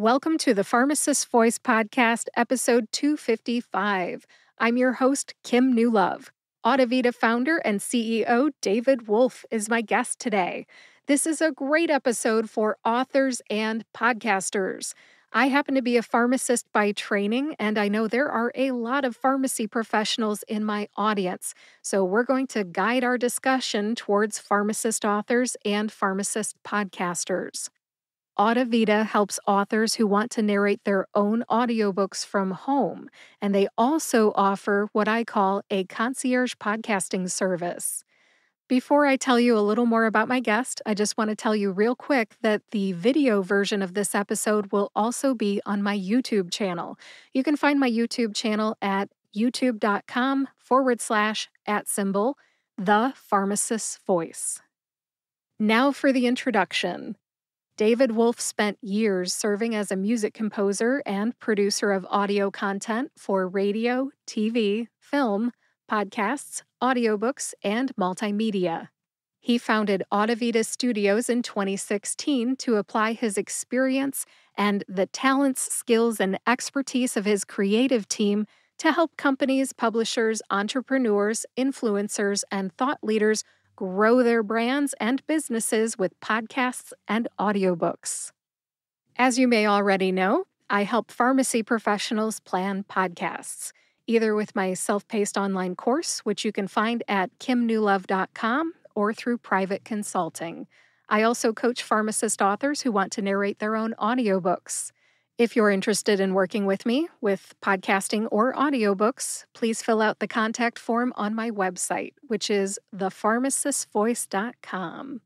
Welcome to the Pharmacist's Voice podcast, episode 255. I'm your host, Kim Newlove. Audivita founder and CEO David Wolf is my guest today. This is a great episode for authors and podcasters. I happen to be a pharmacist by training, and I know there are a lot of pharmacy professionals in my audience. So we're going to guide our discussion towards pharmacist authors and pharmacist podcasters. Audivita helps authors who want to narrate their own audiobooks from home, and they also offer what I call a concierge podcasting service. Before I tell you a little more about my guest, I just want to tell you real quick that the video version of this episode will also be on my YouTube channel. You can find my YouTube channel at youtube.com/@ The Pharmacist's Voice. Now for the introduction. David Wolf spent years serving as a music composer and producer of audio content for radio, TV, film, podcasts, audiobooks, and multimedia. He founded Audivita Studios in 2016 to apply his experience and the talents, skills, and expertise of his creative team to help companies, publishers, entrepreneurs, influencers, and thought leaders grow their brands and businesses with podcasts and audiobooks. As you may already know, I help pharmacy professionals plan podcasts, either with my self-paced online course, which you can find at kimnewlove.com, or through private consulting. I also coach pharmacist authors who want to narrate their own audiobooks. If you're interested in working with me with podcasting or audiobooks, please fill out the contact form on my website, which is thepharmacistvoice.com.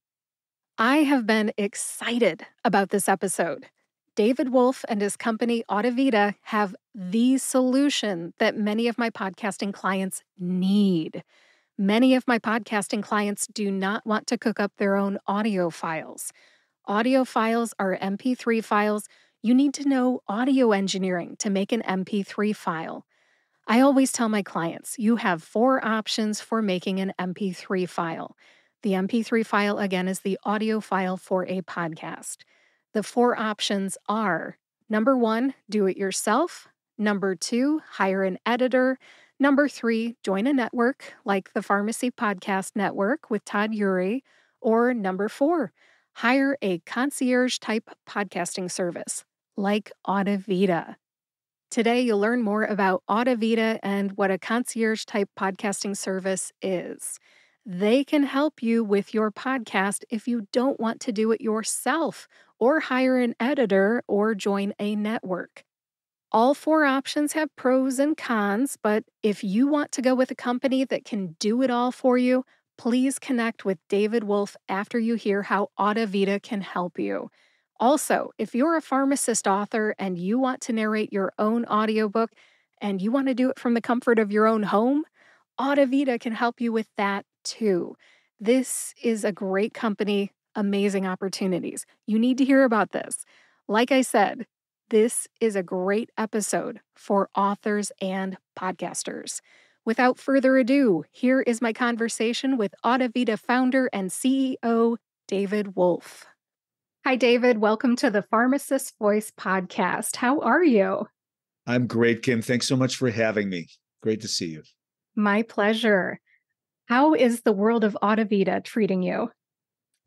I have been excited about this episode. David Wolf and his company Audivita have the solution that many of my podcasting clients need. Many of my podcasting clients do not want to cook up their own audio files. Audio files are MP3 files. You need to know audio engineering to make an MP3 file. I always tell my clients, you have four options for making an MP3 file. The MP3 file, again, is the audio file for a podcast. The four options are: number one, do it yourself. Number two, hire an editor. Number three, join a network like the Pharmacy Podcast Network with Todd Eury. Or number four, hire a concierge-type podcasting service like Audivita. Today, you'll learn more about Audivita and what a concierge-type podcasting service is. They can help you with your podcast if you don't want to do it yourself or hire an editor or join a network. All four options have pros and cons, but if you want to go with a company that can do it all for you, please connect with David Wolf after you hear how Audivita can help you. Also, if you're a pharmacist author and you want to narrate your own audiobook and you want to do it from the comfort of your own home, Audivita can help you with that too. This is a great company, amazing opportunities. You need to hear about this. Like I said, this is a great episode for authors and podcasters. Without further ado, here is my conversation with Audivita founder and CEO, David Wolf. Hi, David. Welcome to the Pharmacist's Voice podcast. How are you? I'm great, Kim. Thanks so much for having me. Great to see you. My pleasure. How is the world of Audivita treating you?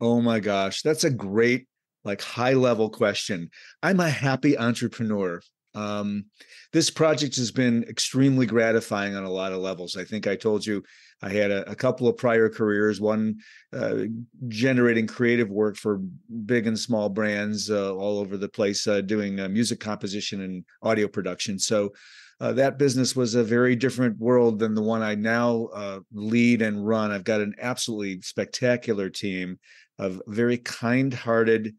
Oh my gosh, that's a great, high-level question. I'm a happy entrepreneur. This project has been extremely gratifying on a lot of levels. I think I told you I had a couple of prior careers, one generating creative work for big and small brands all over the place, doing music composition and audio production. So that business was a very different world than the one I now lead and run. I've got an absolutely spectacular team of very kind-hearted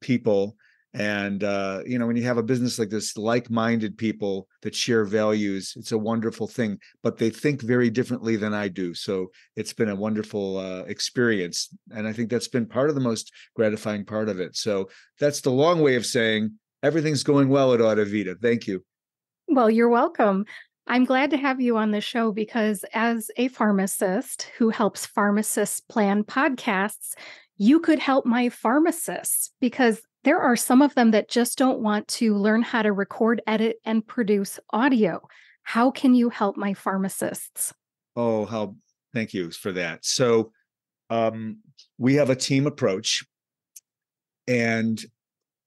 people. And, you know, when you have a business like this, like-minded people that share values, it's a wonderful thing, but they think very differently than I do. So it's been a wonderful experience. And I think that's been part of the most gratifying part of it. So that's the long way of saying everything's going well at Audivita. Thank you. Well, you're welcome. I'm glad to have you on the show because as a pharmacist who helps pharmacists plan podcasts, you could help my pharmacists because There are some of them that just don't want to learn how to record, edit, and produce audio. How can you help my pharmacists? Oh, how thank you for that. So we have a team approach, and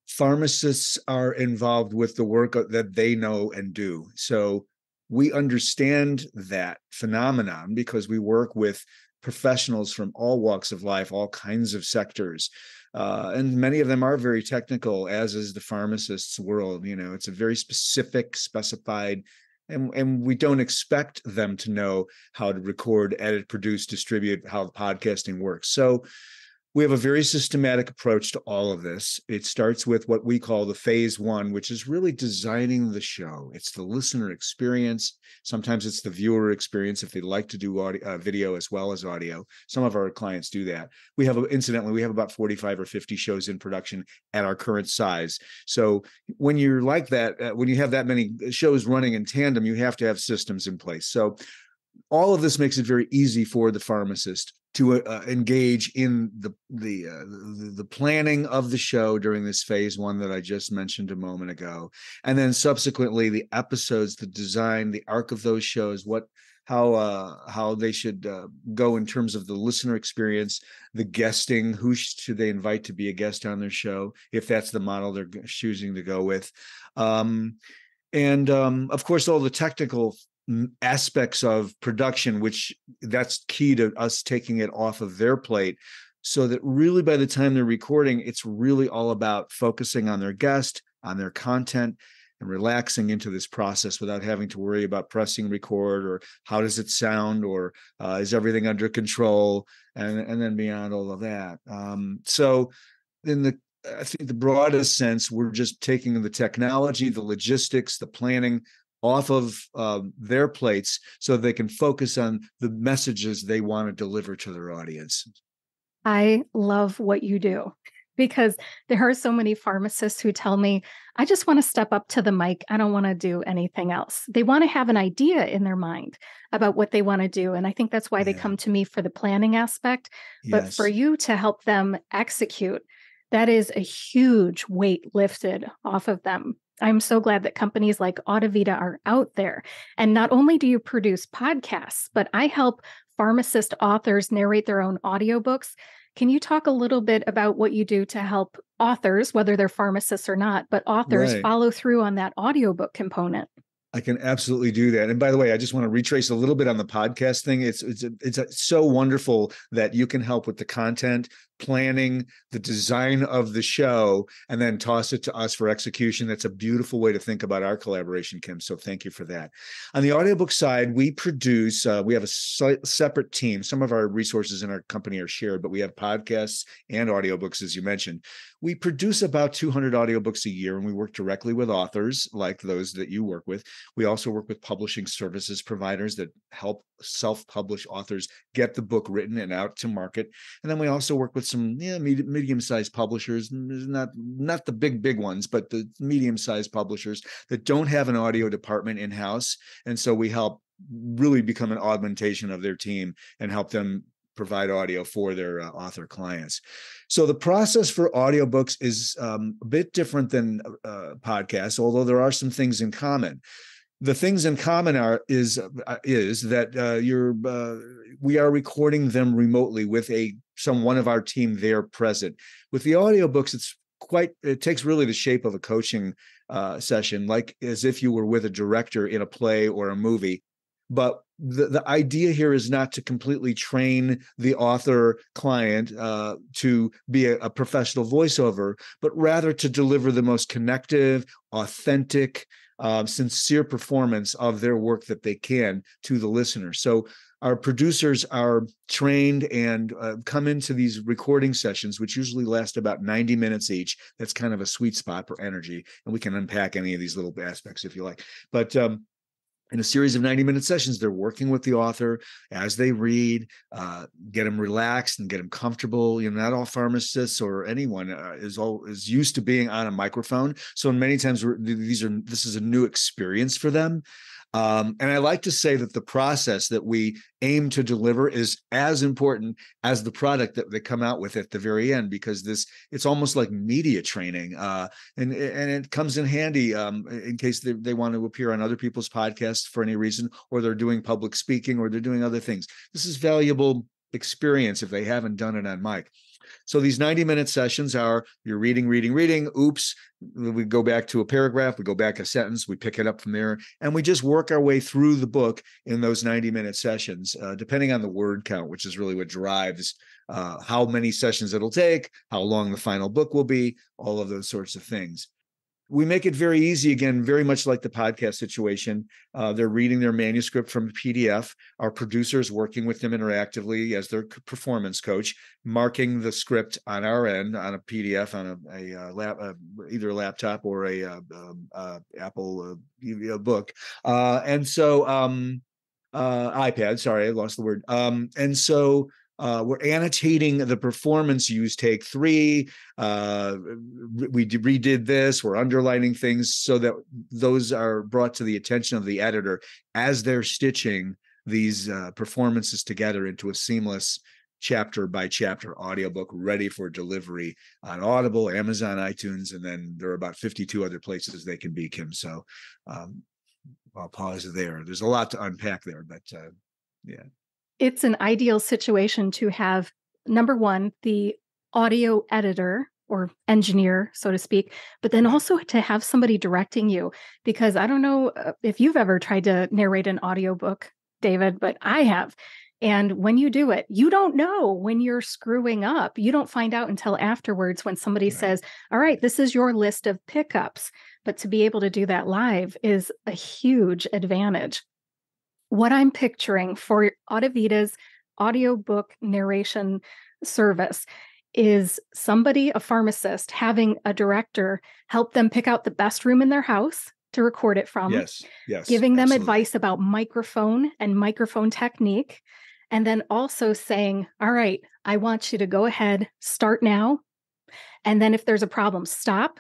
pharmacists are involved with the work that they know and do. So we understand that phenomenon because we work with professionals from all walks of life, all kinds of sectors. And many of them are very technical, as is the pharmacist's world. You know, it's a very specific, specified, and we don't expect them to know how to record, edit, produce, distribute, how podcasting works. So we have a very systematic approach to all of this. It starts with what we call the phase one, which is really designing the show. It's the listener experience. Sometimes it's the viewer experience if they like to do audio, video as well as audio. Some of our clients do that. We have, incidentally, we have about 45 or 50 shows in production at our current size. So when you're like that, when you have that many shows running in tandem, you have to have systems in place. So all of this makes it very easy for the pharmacist to engage in the planning of the show during this phase one that I just mentioned a moment ago, and then subsequently the episodes, the design, the arc of those shows, how they should go in terms of the listener experience, the guesting, who should they invite to be a guest on their show if that's the model they're choosing to go with, and of course all the technical aspects of production, which that's key to us taking it off of their plate, so that really by the time they're recording, it's really all about focusing on their guest, on their content, and relaxing into this process without having to worry about pressing record or how does it sound or is everything under control, and then beyond all of that. So in the I think the broadest sense, we're just taking the technology, the logistics, the planning off of their plates so they can focus on the messages they want to deliver to their audience. I love what you do because there are so many pharmacists who tell me, I just want to step up to the mic. I don't want to do anything else. They want to have an idea in their mind about what they want to do. And I think that's why they come to me for the planning aspect, but for you to help them execute, that is a huge weight lifted off of them. I'm so glad that companies like Audivita are out there. And not only do you produce podcasts, but I help pharmacist authors narrate their own audiobooks. Can you talk a little bit about what you do to help authors, whether they're pharmacists or not, but authors follow through on that audiobook component? I can absolutely do that. And by the way, I just want to retrace a little bit on the podcast thing. It's so wonderful that you can help with the content, planning, the design of the show, and then toss it to us for execution. That's a beautiful way to think about our collaboration, Kim. So thank you for that. On the audiobook side, we produce, we have a separate team. Some of our resources in our company are shared, but we have podcasts and audiobooks, as you mentioned. We produce about 200 audiobooks a year, and we work directly with authors like those that you work with. We also work with publishing services providers that help self-publish authors get the book written and out to market. And then we also work with some medium-sized publishers, not the big ones, but the medium-sized publishers that don't have an audio department in-house. And so we help really become an augmentation of their team and help them provide audio for their author clients. So the process for audiobooks is a bit different than podcasts, although there are some things in common. The things in common is that we are recording them remotely with one of our team there present. With the audiobooks, it takes really the shape of a coaching session, like as if you were with a director in a play or a movie. But the idea here is not to completely train the author client to be a professional voiceover, but rather to deliver the most connective, authentic, sincere performance of their work that they can to the listener. So our producers are trained and come into these recording sessions, which usually last about 90 minutes each. That's kind of a sweet spot for energy, and we can unpack any of these little aspects if you like. But in a series of 90-minute sessions, they're working with the author as they read, get them relaxed and get them comfortable. You know, not all pharmacists or anyone is used to being on a microphone, so many times this is a new experience for them. And I like to say that the process that we aim to deliver is as important as the product that they come out with at the very end, because it's almost like media training, and it comes in handy in case they want to appear on other people's podcasts for any reason, or they're doing public speaking, or they're doing other things. This is valuable experience if they haven't done it on mic. So these 90-minute sessions are, you're reading, oops, we go back to a paragraph, we go back a sentence, we pick it up from there, and we just work our way through the book in those 90-minute sessions, depending on the word count, which is really what drives how many sessions it'll take, how long the final book will be, all of those sorts of things. We make it very easy, again, very much like the podcast situation. They're reading their manuscript from a PDF. Our producer's working with them interactively as their performance coach, marking the script on our end on a PDF, on either a laptop or a Apple book. iPad, sorry, I lost the word. We're annotating the performance use take 3. We redid this. We're underlining things so that those are brought to the attention of the editor as they're stitching these performances together into a seamless chapter by chapter audiobook ready for delivery on Audible, Amazon, iTunes, and then there are about 52 other places they can be, Kim. So I'll pause there. There's a lot to unpack there, but yeah. It's an ideal situation to have, number one, the audio editor or engineer, so to speak, but then also to have somebody directing you, because I don't know if you've ever tried to narrate an audiobook, David, but I have. And when you do it, you don't know when you're screwing up. You don't find out until afterwards when somebody says, all right, this is your list of pickups. But to be able to do that live is a huge advantage. What I'm picturing for Audivita's audiobook narration service is somebody, a pharmacist, having a director help them pick out the best room in their house to record it from, yes, giving them advice about microphone and microphone technique, and then also saying, all right, I want you to go ahead, start now, and then if there's a problem, stop.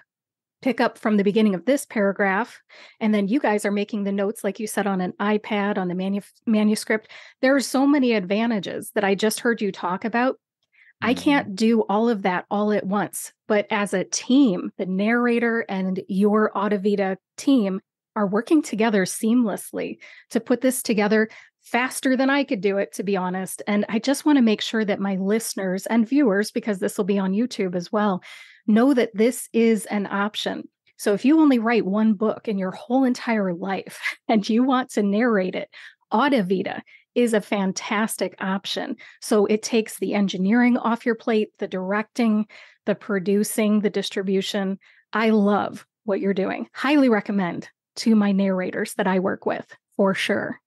Pick up from the beginning of this paragraph, and then you guys are making the notes, like you said, on an iPad, on the manuscript. There are so many advantages that I just heard you talk about. I can't do all of that all at once, but as a team, the narrator and your Audivita team are working together seamlessly to put this together faster than I could do it, to be honest. And I just want to make sure that my listeners and viewers, because this will be on YouTube as well, know that this is an option. So if you only write one book in your whole entire life and you want to narrate it, Audivita is a fantastic option. So it takes the engineering off your plate, the directing, the producing, the distribution. I love what you're doing. Highly recommend to my narrators that I work with, for sure.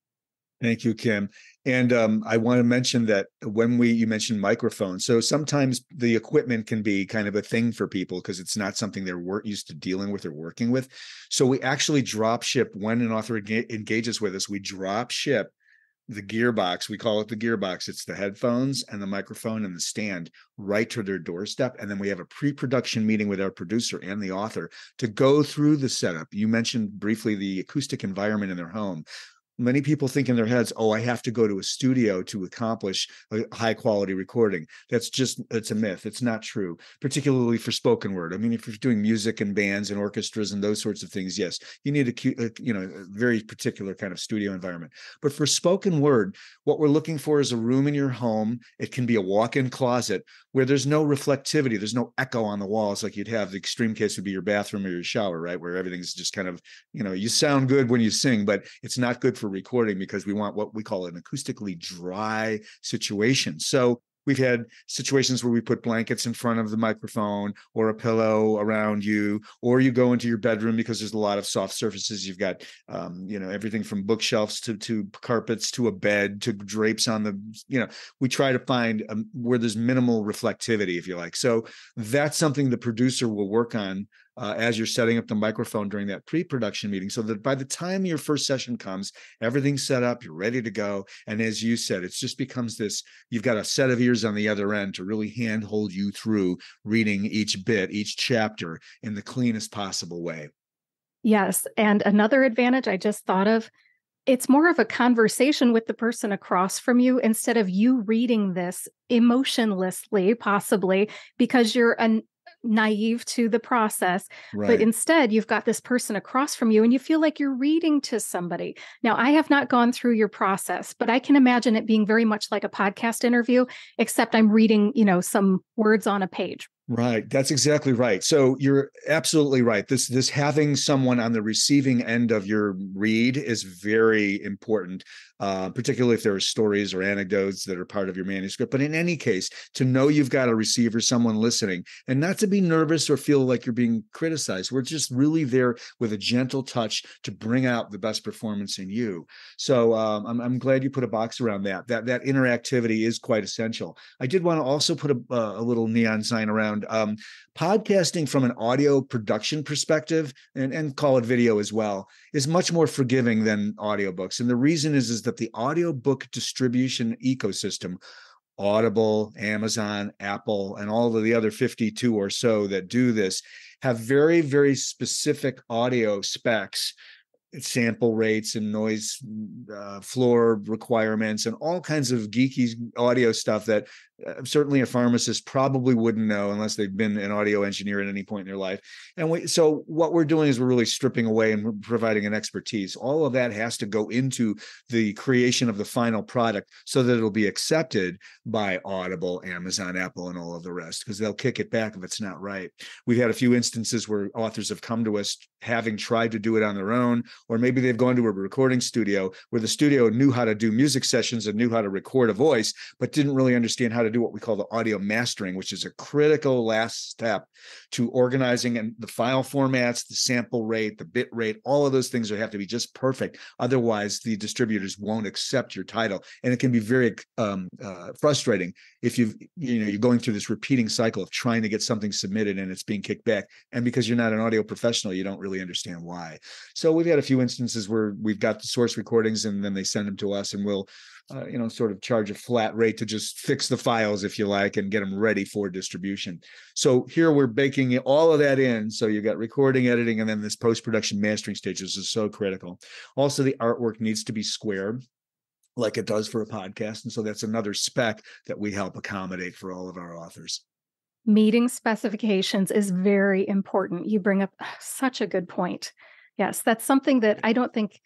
Thank you, Kim. And I want to mention that when you mentioned microphones, so sometimes the equipment can be kind of a thing for people because it's not something they're used to dealing with or working with. So we actually drop ship when an author engages with us. We drop ship the gearbox. We call it the gearbox. It's the headphones and the microphone and the stand right to their doorstep. And then we have a pre-production meeting with our producer and the author to go through the setup. You mentioned briefly the acoustic environment in their home. Many people think in their heads, oh, I have to go to a studio to accomplish a high quality recording. It's a myth. It's not true, particularly for spoken word. I mean, if you're doing music and bands and orchestras and those sorts of things, yes, you need a very particular kind of studio environment. But for spoken word, what we're looking for is a room in your home. It can be a walk-in closet where there's no reflectivity. There's no echo on the walls like you'd have. The extreme case would be your bathroom or your shower, right? Where everything's just kind of, you sound good when you sing, but it's not good for recording, because we want what we call an acoustically dry situation. So we've had situations where we put blankets in front of the microphone or a pillow around you, or you go into your bedroom because there's a lot of soft surfaces. You've got, everything from bookshelves to carpets, to a bed, to drapes on the, we try to find where there's minimal reflectivity, if you like. So that's something the producer will work on as you're setting up the microphone during that pre-production meeting, so that by the time your first session comes, everything's set up, you're ready to go. And as you said, it just becomes this, you've got a set of ears on the other end to really handhold you through reading each bit, each chapter in the cleanest possible way. Yes. And another advantage I just thought of it's more of a conversation with the person across from you instead of you reading this emotionlessly, possibly, because you're naive to the process. Right. But instead, you've got this person across from you and you feel like you're reading to somebody. Now, I have not gone through your process, but I can imagine it being very much like a podcast interview, except I'm reading, some words on a page. Right. That's exactly right. So you're absolutely right. This having someone on the receiving end of your read is very important, particularly if there are stories or anecdotes that are part of your manuscript. But in any case, to know you've got a receiver, someone listening, and not to be nervous or feel like you're being criticized. We're just really there with a gentle touch to bring out the best performance in you. So I'm glad you put a box around that. That interactivity is quite essential. I did want to also put a little neon sign around podcasting from an audio production perspective, and call it video as well, is much more forgiving than audiobooks. And the reason is that the audiobook distribution ecosystem, Audible, Amazon, Apple, and all of the other 52 or so that do this, have very, very specific audio specs, sample rates and noise floor requirements and all kinds of geeky audio stuff that certainly a pharmacist probably wouldn't know unless they've been an audio engineer at any point in their life. And so what we're doing is we're really stripping away and we're providing an expertise. All of that has to go into the creation of the final product so that it'll be accepted by Audible, Amazon, Apple, and all of the rest, because they'll kick it back if it's not right. We've had a few instances where authors have come to us having tried to do it on their own, or maybe they've gone to a recording studio where the studio knew how to do music sessions and knew how to record a voice, but didn't really understand how to do what we call the audio mastering, which is a critical last step to organizing and the file formats, the sample rate, the bit rate, all of those things have to be just perfect. Otherwise, the distributors won't accept your title. And it can be very frustrating if you're going through this repeating cycle of trying to get something submitted and it's being kicked back. And because you're not an audio professional, you don't really understand why. So we've had a few instances where we've got the source recordings and then they send them to us, and we'll sort of charge a flat rate to just fix the files, if you like, and get them ready for distribution. So here we're baking all of that in. So you've got recording, editing, and then this post-production mastering stage is so critical. Also, the artwork needs to be square, like it does for a podcast. And so that's another spec that we help accommodate for all of our authors. Meeting specifications is very important. You bring up such a good point. Yes, that's something that I don't think...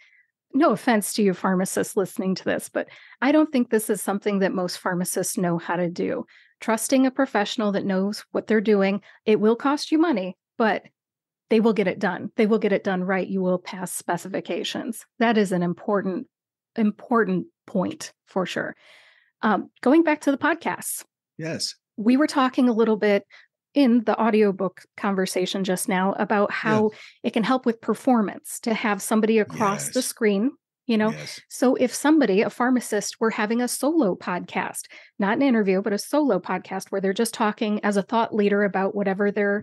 No offense to you pharmacists listening to this, but I don't think this is something that most pharmacists know how to do. Trusting a professional that knows what they're doing, it will cost you money, but they will get it done. They will get it done right. You will pass specifications. That is an important point for sure. Going back to the podcasts. Yes. We were talking a little bit in the audiobook conversation just now about how it can help with performance to have somebody across the screen, So if somebody, a pharmacist, were having a solo podcast, not an interview, but a solo podcast where they're just talking as a thought leader about whatever their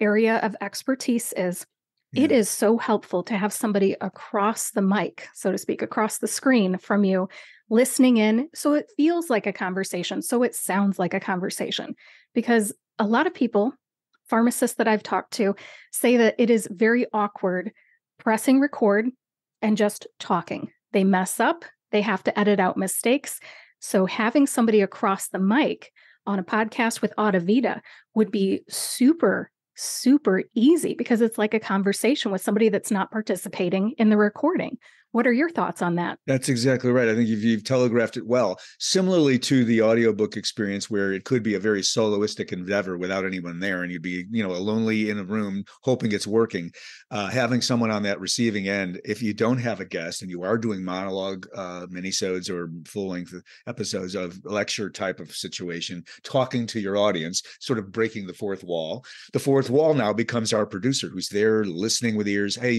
area of expertise is, it is so helpful to have somebody across the mic, so to speak, across the screen from you, listening in. So it feels like a conversation. So it sounds like a conversation, because a lot of people, pharmacists that I've talked to, say that it is very awkward pressing record and just talking. They mess up. They have to edit out mistakes. So having somebody across the mic on a podcast with Audivita would be super, super easy, because it's like a conversation with somebody that's not participating in the recording. What are your thoughts on that? That's exactly right. I think you've telegraphed it well. Similarly to the audiobook experience, where it could be a very soloistic endeavor without anyone there, and you'd be, lonely in a room hoping it's working. Having someone on that receiving end, if you don't have a guest and you are doing monologue minisodes or full-length episodes of lecture type of situation, talking to your audience, sort of breaking the fourth wall. The fourth wall now becomes our producer, who's there listening with ears. Hey,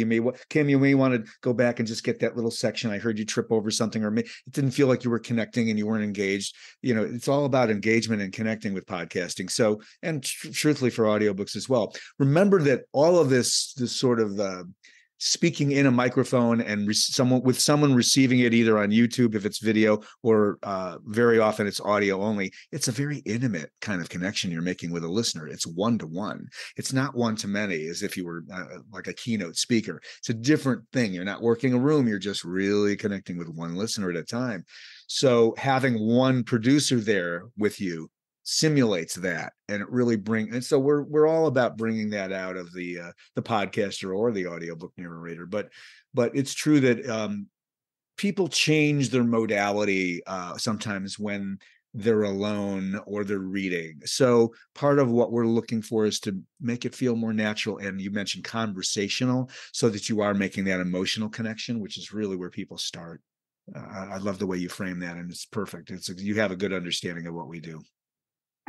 Kim, you may want to go back and just get that little section. I heard you trip over something, or it didn't feel like you were connecting and you weren't engaged. It's all about engagement and connecting with podcasting. So, and truthfully for audiobooks as well. Remember that all of this sort of speaking in a microphone and someone receiving it either on YouTube, if it's video, or very often it's audio only. It's a very intimate kind of connection you're making with a listener. It's one-to-one. It's not one-to-many as if you were like a keynote speaker. It's a different thing. You're not working a room. You're just really connecting with one listener at a time. So having one producer there with you simulates that, and it really so we're all about bringing that out of the podcaster or the audiobook narrator, but it's true that people change their modality sometimes when they're alone or they're reading. So part of what we're looking for is to make it feel more natural, and you mentioned conversational, so that you are making that emotional connection, which is really where people start. I love the way you frame that, and it's perfect. You have a good understanding of what we do.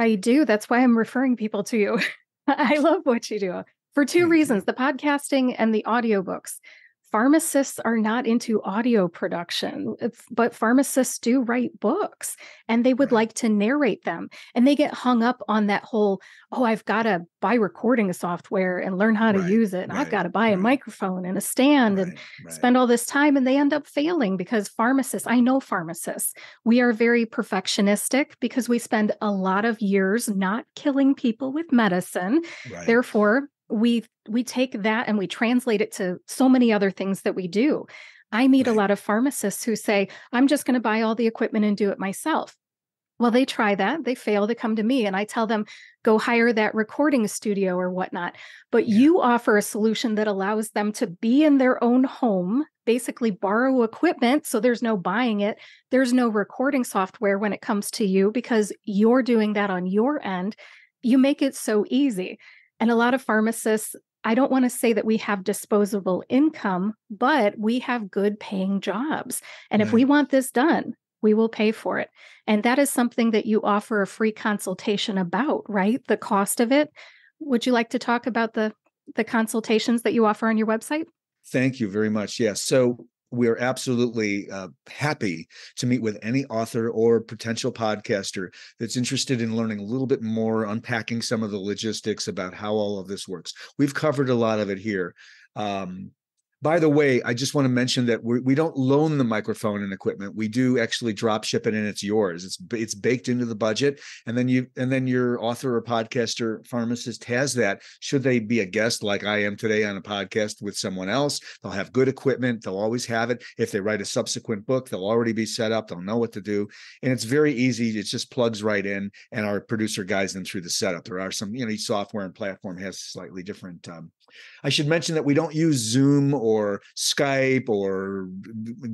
I do. That's why I'm referring people to you. I love what you do for two reasons, the podcasting and the audiobooks. Pharmacists are not into audio production, but pharmacists do write books, and they would like to narrate them. And they get hung up on that whole, oh, I've got to buy recording software and learn how to use it. And I've got to buy a microphone and a stand and spend all this time. And they end up failing because pharmacists, I know pharmacists, we are very perfectionistic because we spend a lot of years not killing people with medicine. Therefore, we take that and we translate it to so many other things that we do. I meet a lot of pharmacists who say, I'm just going to buy all the equipment and do it myself. Well, they try that. They fail. They come to me and I tell them, go hire that recording studio or whatnot. But you offer a solution that allows them to be in their own home, basically borrow equipment. So there's no buying it. There's no recording software when it comes to you because you're doing that on your end. You make it so easy. And a lot of pharmacists, I don't want to say that we have disposable income, but we have good paying jobs. And if we want this done, we will pay for it. And that is something that you offer a free consultation about, right? The cost of it. Would you like to talk about the consultations that you offer on your website? Thank you very much. Yes. So we are absolutely happy to meet with any author or potential podcaster that's interested in learning a little bit more, unpacking some of the logistics about how all of this works. We've covered a lot of it here. By the way, I just want to mention that we don't loan the microphone and equipment. We do actually drop ship it, and it's yours. It's baked into the budget, and then your author or podcaster pharmacist has that. Should they be a guest like I am today on a podcast with someone else, they'll have good equipment. They'll always have it. If they write a subsequent book, they'll already be set up. They'll know what to do, and it's very easy. It just plugs right in, and our producer guides them through the setup. There are some, each software and platform has slightly different. I should mention that we don't use Zoom or Skype or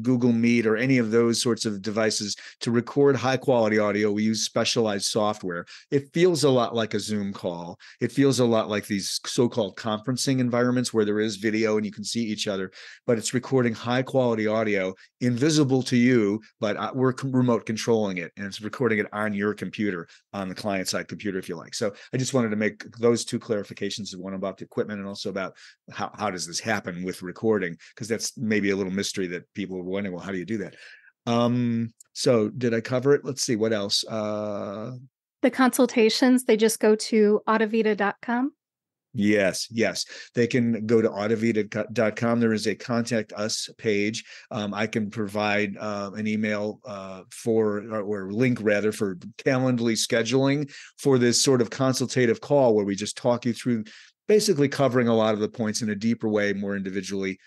Google Meet or any of those sorts of devices to record high quality audio. We use specialized software. It feels a lot like a Zoom call. It feels a lot like these so-called conferencing environments where there is video and you can see each other, but it's recording high quality audio, invisible to you, but we're remote controlling it, and it's recording it on your computer, on the client side computer, if you like. So I just wanted to make those two clarifications, one about the equipment and also about how does this happen with recording, because that's maybe a little mystery that people are wondering, well, how do you do that? So did I cover it? Let's see, what else? The consultations, they just go to audivita.com? Yes. They can go to audivita.com. There is a contact us page. I can provide an email or link rather for Calendly scheduling for this sort of consultative call where we just talk you through basically covering a lot of the points in a deeper way, more individually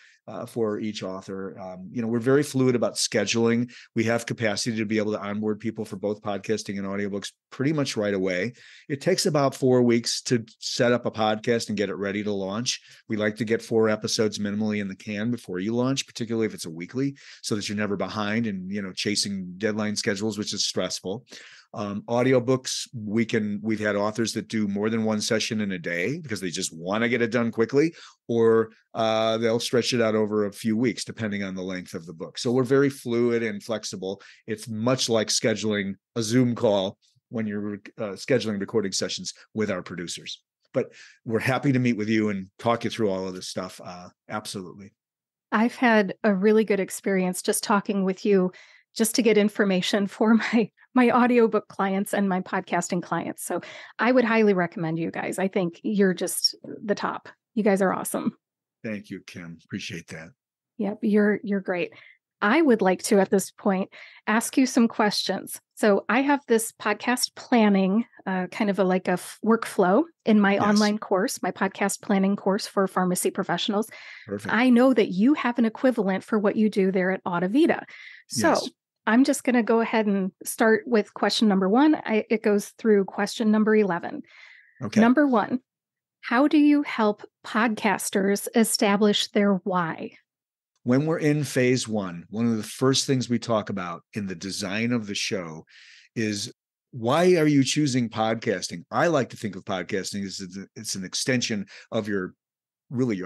for each author. We're very fluid about scheduling. We have capacity to be able to onboard people for both podcasting and audiobooks pretty much right away. It takes about 4 weeks to set up a podcast and get it ready to launch. We like to get 4 episodes minimally in the can before you launch, particularly if it's a weekly, so that you're never behind and, chasing deadline schedules, which is stressful. Audiobooks, we've had authors that do more than one session in a day because they just want to get it done quickly, or they'll stretch it out over a few weeks, depending on the length of the book. So we're very fluid and flexible. It's much like scheduling a Zoom call when you're scheduling recording sessions with our producers. But we're happy to meet with you and talk you through all of this stuff. Absolutely. I've had a really good experience just talking with you just to get information for my audiobook clients and my podcasting clients. So I would highly recommend you guys. I think you're just the top. You guys are awesome. Thank you, Kim. Appreciate that. Yep, you're great. I would like to, at this point, ask you some questions. So I have this podcast planning, kind of like a workflow in my online course, my podcast planning course for pharmacy professionals. Perfect. I know that you have an equivalent for what you do there at Audivita. So I'm just going to go ahead and start with question number one. It goes through question number 11. Okay. Number one, how do you help podcasters establish their why? When we're in phase one of the first things we talk about in the design of the show is, why are you choosing podcasting? I like to think of podcasting as it's an extension of your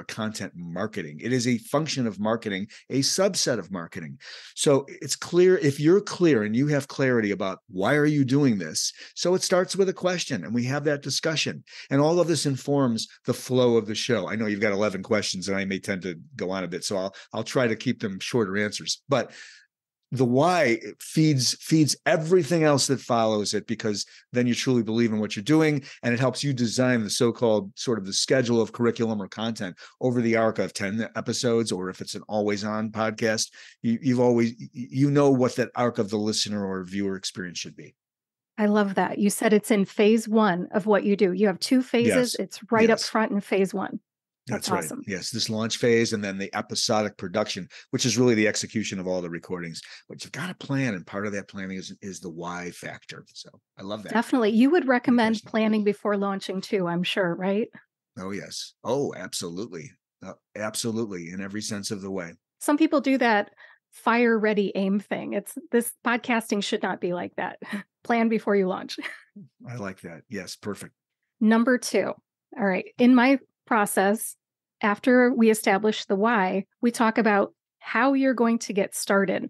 content marketing. It is a function of marketing, a subset of marketing. So it's clear, if you're clear and you have clarity about why are you doing this? So it starts with a question and we have that discussion. And all of this informs the flow of the show. I know you've got 11 questions and I may tend to go on a bit. So I'll try to keep them shorter answers. But the why feeds everything else that follows it, because then you truly believe in what you're doing, and it helps you design the so-called sort of the schedule of curriculum or content over the arc of 10 episodes, or if it's an always-on podcast, you know what that arc of the listener or viewer experience should be. I love that. You said it's in phase one of what you do. You have two phases. Yes. It's right up front in phase one. That's awesome. Right. Yes, this launch phase and then the episodic production, which is really the execution of all the recordings. But you've got to plan, and part of that planning is the why factor. So I love that. Definitely. You would recommend planning before launching too, I'm sure, right? Oh, yes. Oh, absolutely. Absolutely. In every sense of the way. Some people do that fire, ready, aim thing. This podcasting should not be like that. Plan before you launch. I like that. Yes. Perfect. Number two. All right. In my process, after we establish the why, we talk about how you're going to get started.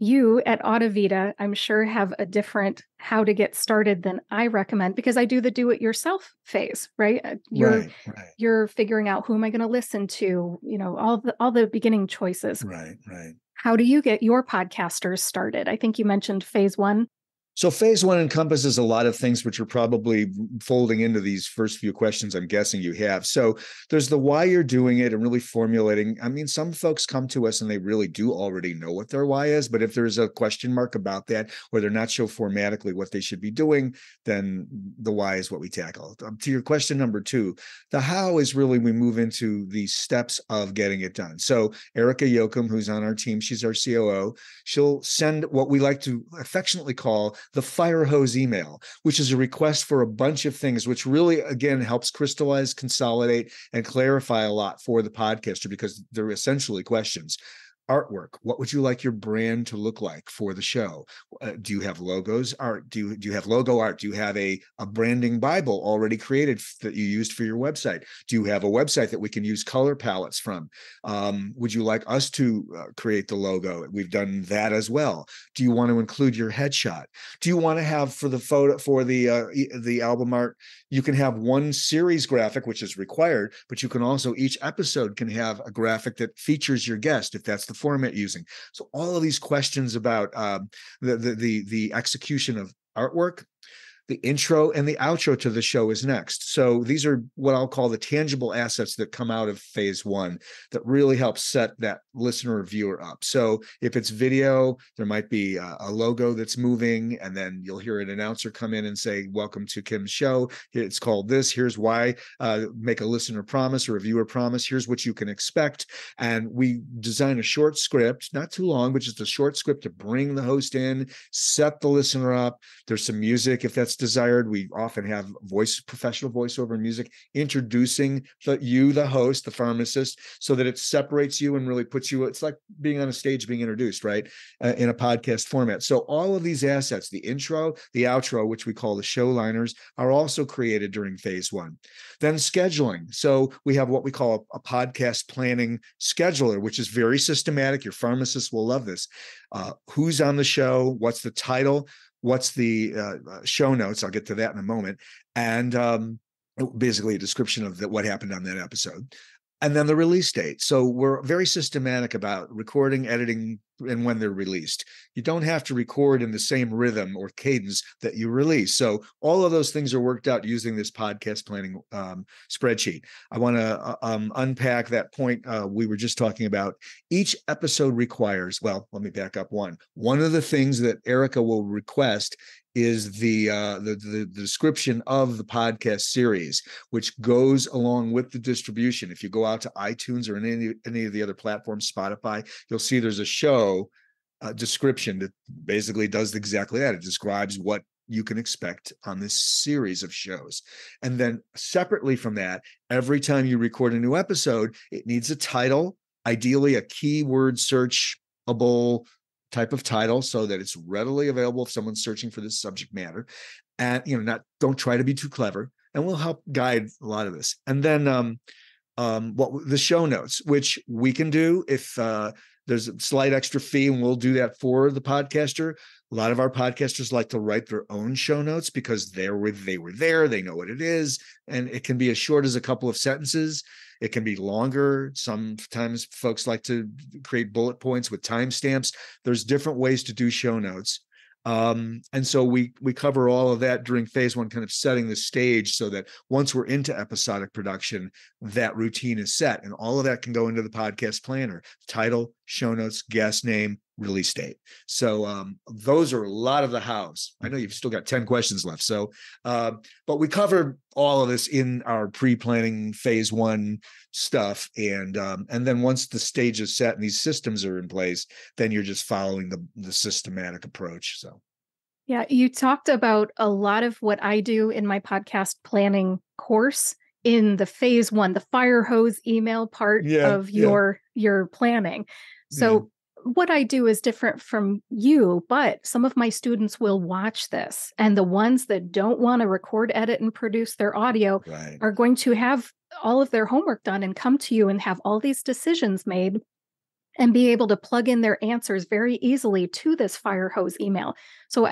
You at Audivita, I'm sure, have a different how to get started than I recommend, because I do the do-it-yourself phase, right? You're figuring out, who am I going to listen to? You know, all the beginning choices. Right, right. How do you get your podcasters started? I think you mentioned phase one. So phase one encompasses a lot of things which are probably folding into these first few questions I'm guessing you have. So there's the why you're doing it and really formulating. I mean, some folks come to us and they really do already know what their why is, but if there's a question mark about that, or they're not sure formatically what they should be doing, then the why is what we tackle. To your question number two, the how is really, we move into the steps of getting it done. So Erica Yochum, who's on our team, she's our COO. She'll send what we like to affectionately call the fire hose email, which is a request for a bunch of things, which really, again, helps crystallize, consolidate, and clarify a lot for the podcaster, because they're essentially questions. Artwork. What would you like your brand to look like for the show? Do you have logos? Art? Do you have logo art? Do you have a branding Bible already created that you used for your website? Do you have a website that we can use color palettes from? Would you like us to create the logo? We've done that as well. Do you want to include your headshot? Do you want to have for the album art? You can have one series graphic, which is required, but you can also, each episode can have a graphic that features your guest, if that's the format using. So all of these questions about the execution of artwork, the intro and the outro to the show is next. So these are what I'll call the tangible assets that come out of phase one that really help set that listener or viewer up. So if it's video, there might be a logo that's moving, and then you'll hear an announcer come in and say, welcome to Kim's show. It's called this. Here's why. Make a listener promise or a viewer promise. Here's what you can expect. And we design a short script, not too long, but just a short script to bring the host in, set the listener up. There's some music if that's desired. We often have professional voiceover music introducing the host, the pharmacist, so that it separates you and really puts you, it's like being on a stage being introduced, right? In a podcast format. So all of these assets, the intro, the outro, which we call the show liners, are also created during phase one. Then scheduling. So we have what we call a podcast planning scheduler, which is very systematic. Your pharmacist will love this. Who's on the show? What's the title? What's the show notes? I'll get to that in a moment. And basically a description of what happened on that episode. And then the release date. So we're very systematic about recording, editing, and when they're released. You don't have to record in the same rhythm or cadence that you release. So all of those things are worked out using this podcast planning spreadsheet. I want to unpack that point we were just talking about. Each episode requires, well, let me back up one. One of the things that Erica will request is the description of the podcast series, which goes along with the distribution. If you go out to iTunes or any of the other platforms, Spotify, you'll see there's a show description that basically does exactly that. It describes what you can expect on this series of shows. And then separately from that, every time you record a new episode, it needs a title, ideally a keyword searchable type of title so that it's readily available if someone's searching for this subject matter. And, you know, don't try to be too clever, and we'll help guide a lot of this. And then the show notes, which we can do if there's a slight extra fee, and we'll do that for the podcaster. A lot of our podcasters like to write their own show notes because they were there, they know what it is, and it can be as short as a couple of sentences. It can be longer. Sometimes folks like to create bullet points with timestamps. There's different ways to do show notes. And so we cover all of that during phase one, kind of setting the stage so that once we're into episodic production, that routine is set. And all of that can go into the podcast planner: title, show notes, guest name, release date. So those are a lot of the hows. I know you've still got 10 questions left. So, but we cover all of this in our pre-planning phase one stuff. And then once the stage is set and these systems are in place, then you're just following the systematic approach. So, yeah, you talked about a lot of what I do in my podcast planning course in the phase one, the fire hose email part of your planning. So what I do is different from you, but some of my students will watch this, and the ones that don't want to record, edit, and produce their audio are going to have all of their homework done and come to you and have all these decisions made and be able to plug in their answers very easily to this fire hose email. So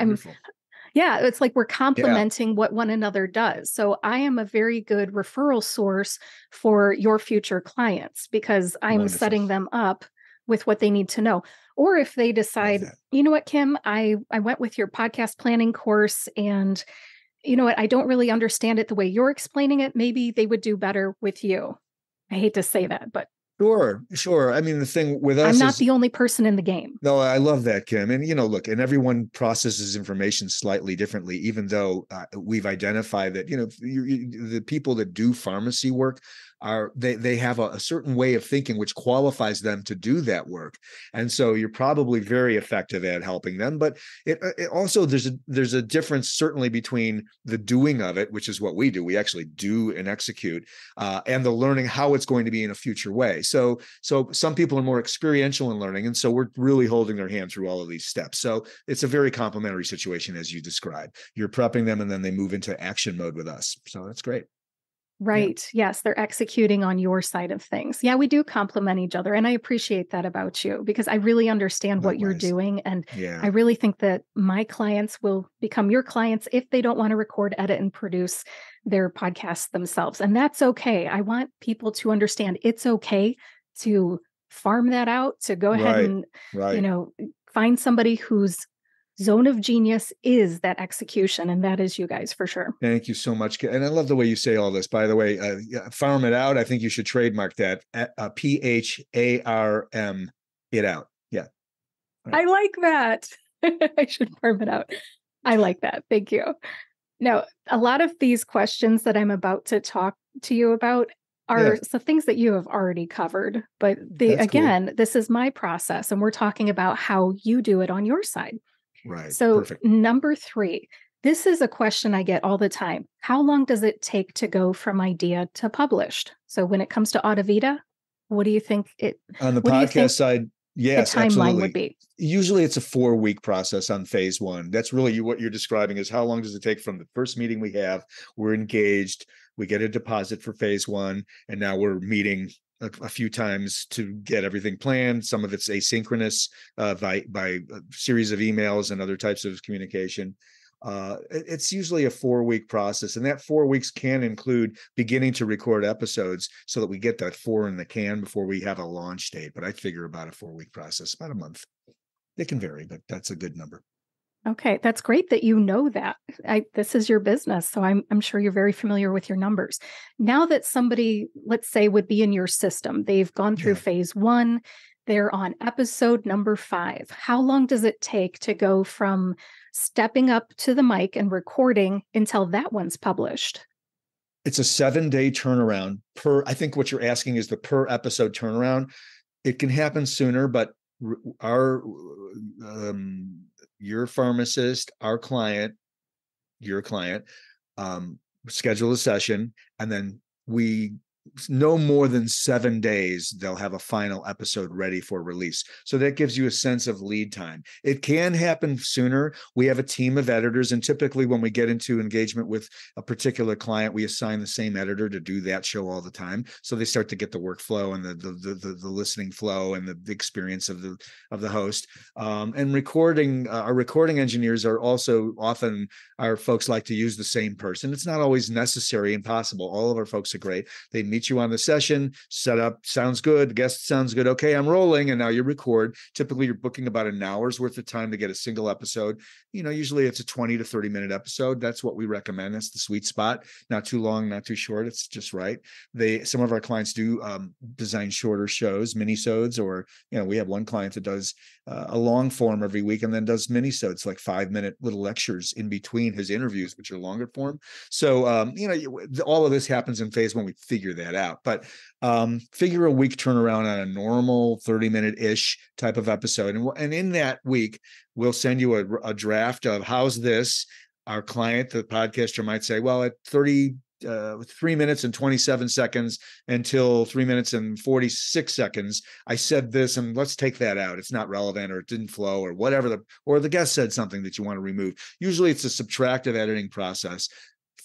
it's like we're complementing what one another does. So I am a very good referral source for your future clients because I'm setting them up with what they need to know. Or if they decide, you know what, Kim, I went with your podcast planning course, and you know what, I don't really understand it the way you're explaining it. Maybe they would do better with you. I hate to say that, but. Sure. I mean, the thing with us, I'm not the only person in the game. No, I love that, Kim. And, you know, look, and everyone processes information slightly differently, even though we've identified that, you know, the people that do pharmacy work are, they have a certain way of thinking, which qualifies them to do that work. And so you're probably very effective at helping them, but it also, there's a difference certainly between the doing of it, which is what we do. We actually do and execute, and the learning how it's going to be in a future way. So some people are more experiential in learning, and so we're really holding their hand through all of these steps. So it's a very complementary situation, as you describe. You're prepping them, and then they move into action mode with us. So that's great. Right. Yeah. Yes. They're executing on your side of things. Yeah, we do complement each other. And I appreciate that about you because I really understand what you're doing. And I really think that my clients will become your clients if they don't want to record, edit, and produce their podcasts themselves. And that's okay. I want people to understand it's okay to farm that out, to go ahead and, you know, find somebody who's zone of genius is that execution, and that is you guys for sure. Thank you so much. And I love the way you say all this. By the way, farm it out. I think you should trademark that. PHARM it out. Yeah. Right. I like that. I should farm it out. I like that. Thank you. Now, a lot of these questions that I'm about to talk to you about are so things that you have already covered, but this is my process, and we're talking about how you do it on your side. Right. So number three, this is a question I get all the time. How long does it take to go from idea to published? So when it comes to Audivita, what do you think it on the podcast side? Yes, the timeline would be. Usually it's a 4-week process on phase one. That's really what you're describing, is how long does it take from the first meeting we have? We're engaged. We get a deposit for phase one, and now we're meeting a few times to get everything planned. Some of it's asynchronous by a series of emails and other types of communication. It's usually a 4-week process, and that 4 weeks can include beginning to record episodes so that we get that 4 in the can before we have a launch date. But I figure about a 4-week process, about a month. It can vary, but that's a good number. Okay. That's great that you know that. This is your business, so I'm sure you're very familiar with your numbers. Now that somebody, let's say, would be in your system, they've gone through phase 1, they're on episode number 5. How long does it take to go from stepping up to the mic and recording until that one's published? It's a 7-day turnaround per, I think what you're asking is the per episode turnaround. It can happen sooner, but your pharmacist, your client, schedule a session, and then no more than 7 days, they'll have a final episode ready for release. So that gives you a sense of lead time. It can happen sooner. We have a team of editors, and typically when we get into engagement with a particular client, we assign the same editor to do that show all the time. So they start to get the workflow and the listening flow and the experience of the host. And recording, our recording engineers are also often, our folks like to use the same person. It's not always necessary and possible. All of our folks are great. They meet you on the session, set up, sounds good, guest sounds good, okay, I'm rolling, and now you record. Typically, you're booking about an hour's worth of time to get a single episode. You know, usually it's a 20 to 30-minute episode. That's what we recommend. That's the sweet spot. Not too long, not too short. It's just right. Some of our clients do design shorter shows, minisodes, or, you know, we have one client that does a long form every week and then does minisodes, like 5-minute little lectures in between his interviews, which are longer form. So, you know, all of this happens in phase when we figure that out, but figure a week turnaround on a normal 30-minute-ish type of episode, and in that week we'll send you a draft of how's this. Our client, the podcaster, might say, well, at 3 minutes and 27 seconds until 3 minutes and 46 seconds, I said this, and let's take that out. It's not relevant, or it didn't flow, or whatever, or the guest said something that you want to remove. Usually it's a subtractive editing process.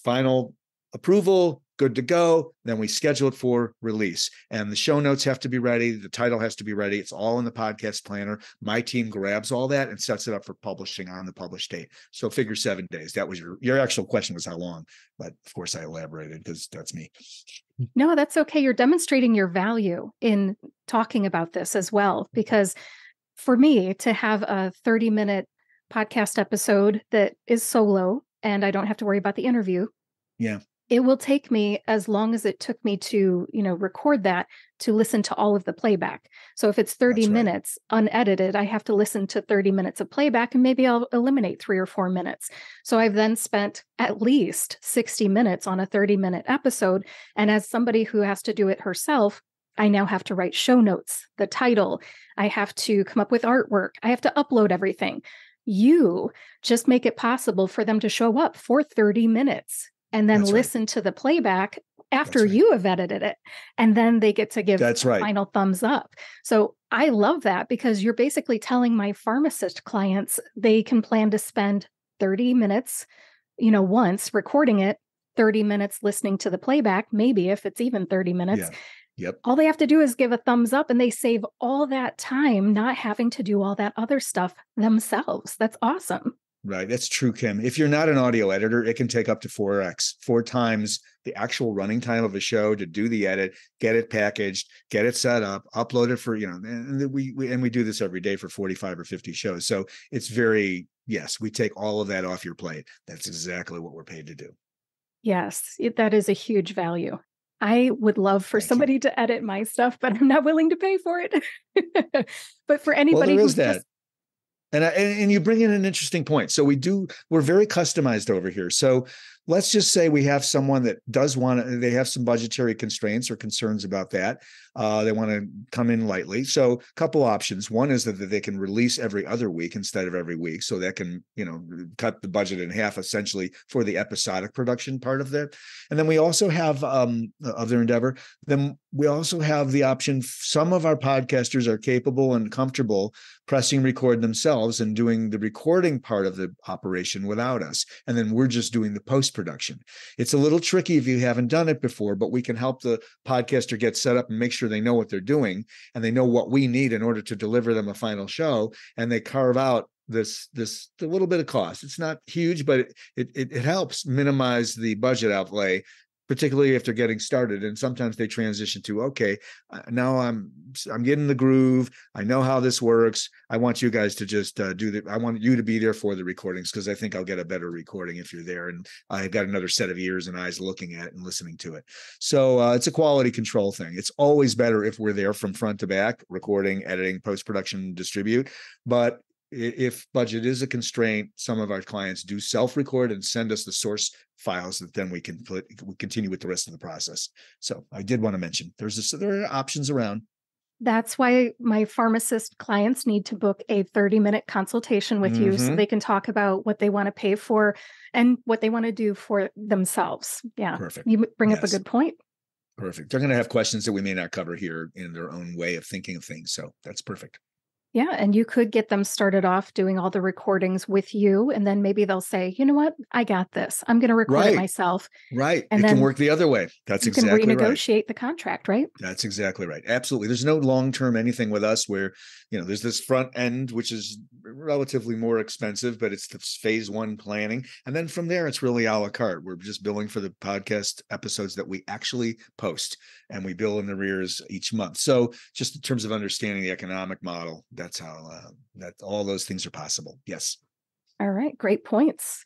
Final approval, good to go. Then we schedule it for release, and the show notes have to be ready. The title has to be ready. It's all in the podcast planner. My team grabs all that and sets it up for publishing on the published date. So figure 7 days. That was your actual question, was how long, but of course I elaborated because that's me. No, that's okay. You're demonstrating your value in talking about this as well, because for me to have a 30-minute podcast episode that is solo and I don't have to worry about the interview. Yeah. It will take me as long as it took me to, you know, record that, to listen to all of the playback. So if it's 30 minutes unedited, I have to listen to 30 minutes of playback, and maybe I'll eliminate 3 or 4 minutes. So I've then spent at least 60 minutes on a 30-minute episode. And as somebody who has to do it herself, I now have to write show notes, the title. I have to come up with artwork. I have to upload everything. You just make it possible for them to show up for 30 minutes. And then listen to the playback after you have edited it. And then they get to give final thumbs up. So I love that, because you're basically telling my pharmacist clients they can plan to spend 30 minutes, you know, once recording it, 30 minutes listening to the playback, maybe if it's even 30 minutes. Yeah. Yep. All they have to do is give a thumbs up, and they save all that time not having to do all that other stuff themselves. That's awesome. Right. That's true, Kim. If you're not an audio editor, it can take up to 4 times the actual running time of a show to do the edit, get it packaged, get it set up, upload it for, you know, and we do this every day for 45 or 50 shows. So it's very, we take all of that off your plate. That's exactly what we're paid to do. Yes, that is a huge value. I would love for somebody to edit my stuff, but I'm not willing to pay for it. But for anybody who's just... And you bring in an interesting point. So we're very customized over here. So let's just say we have someone that they have some budgetary constraints or concerns about that. They want to come in lightly. So a couple options. One is that they can release every other week instead of every week. So that can, you know, cut the budget in half essentially for the episodic production part of that. And then we also have of their endeavor. Then we also have the option. Some of our podcasters are capable and comfortable pressing record themselves and doing the recording part of the operation without us. And then we're just doing the post-production. It's a little tricky if you haven't done it before, but we can help the podcaster get set up and make sure they know what they're doing and they know what we need in order to deliver them a final show. And they carve out this a little bit of cost. It's not huge, but it helps minimize the budget outlay particularly if they're getting started. And sometimes they transition to, okay, now I'm getting the groove. I know how this works. I want you guys to just I want you to be there for the recordings, because I think I'll get a better recording if you're there. And I've got another set of ears and eyes looking at it and listening to it. So it's a quality control thing. It's always better if we're there from front to back, recording, editing, post-production, distribute. But if budget is a constraint, some of our clients do self-record and send us the source files that then we continue with the rest of the process. So I did want to mention there are options around. That's why my pharmacist clients need to book a 30-minute consultation with you, so they can talk about what they want to pay for and what they want to do for themselves. Yeah. Perfect. You bring up a good point. Perfect. They're going to have questions that we may not cover here in their own way of thinking of things. So that's perfect. Yeah. And you could get them started off doing all the recordings with you. And then maybe they'll say, you know what? I got this. I'm going to record it myself. Right. And it then can work the other way. That's exactly right. You can renegotiate the contract, right? That's exactly right. Absolutely. There's no long-term anything with us where, there's this front end, which is relatively more expensive, but it's the phase one planning. And then from there, it's really a la carte. We're just billing for the podcast episodes that we actually post, and we bill in arrears each month. So just in terms of understanding the economic model, that's how that all those things are possible. Yes. All right. Great points.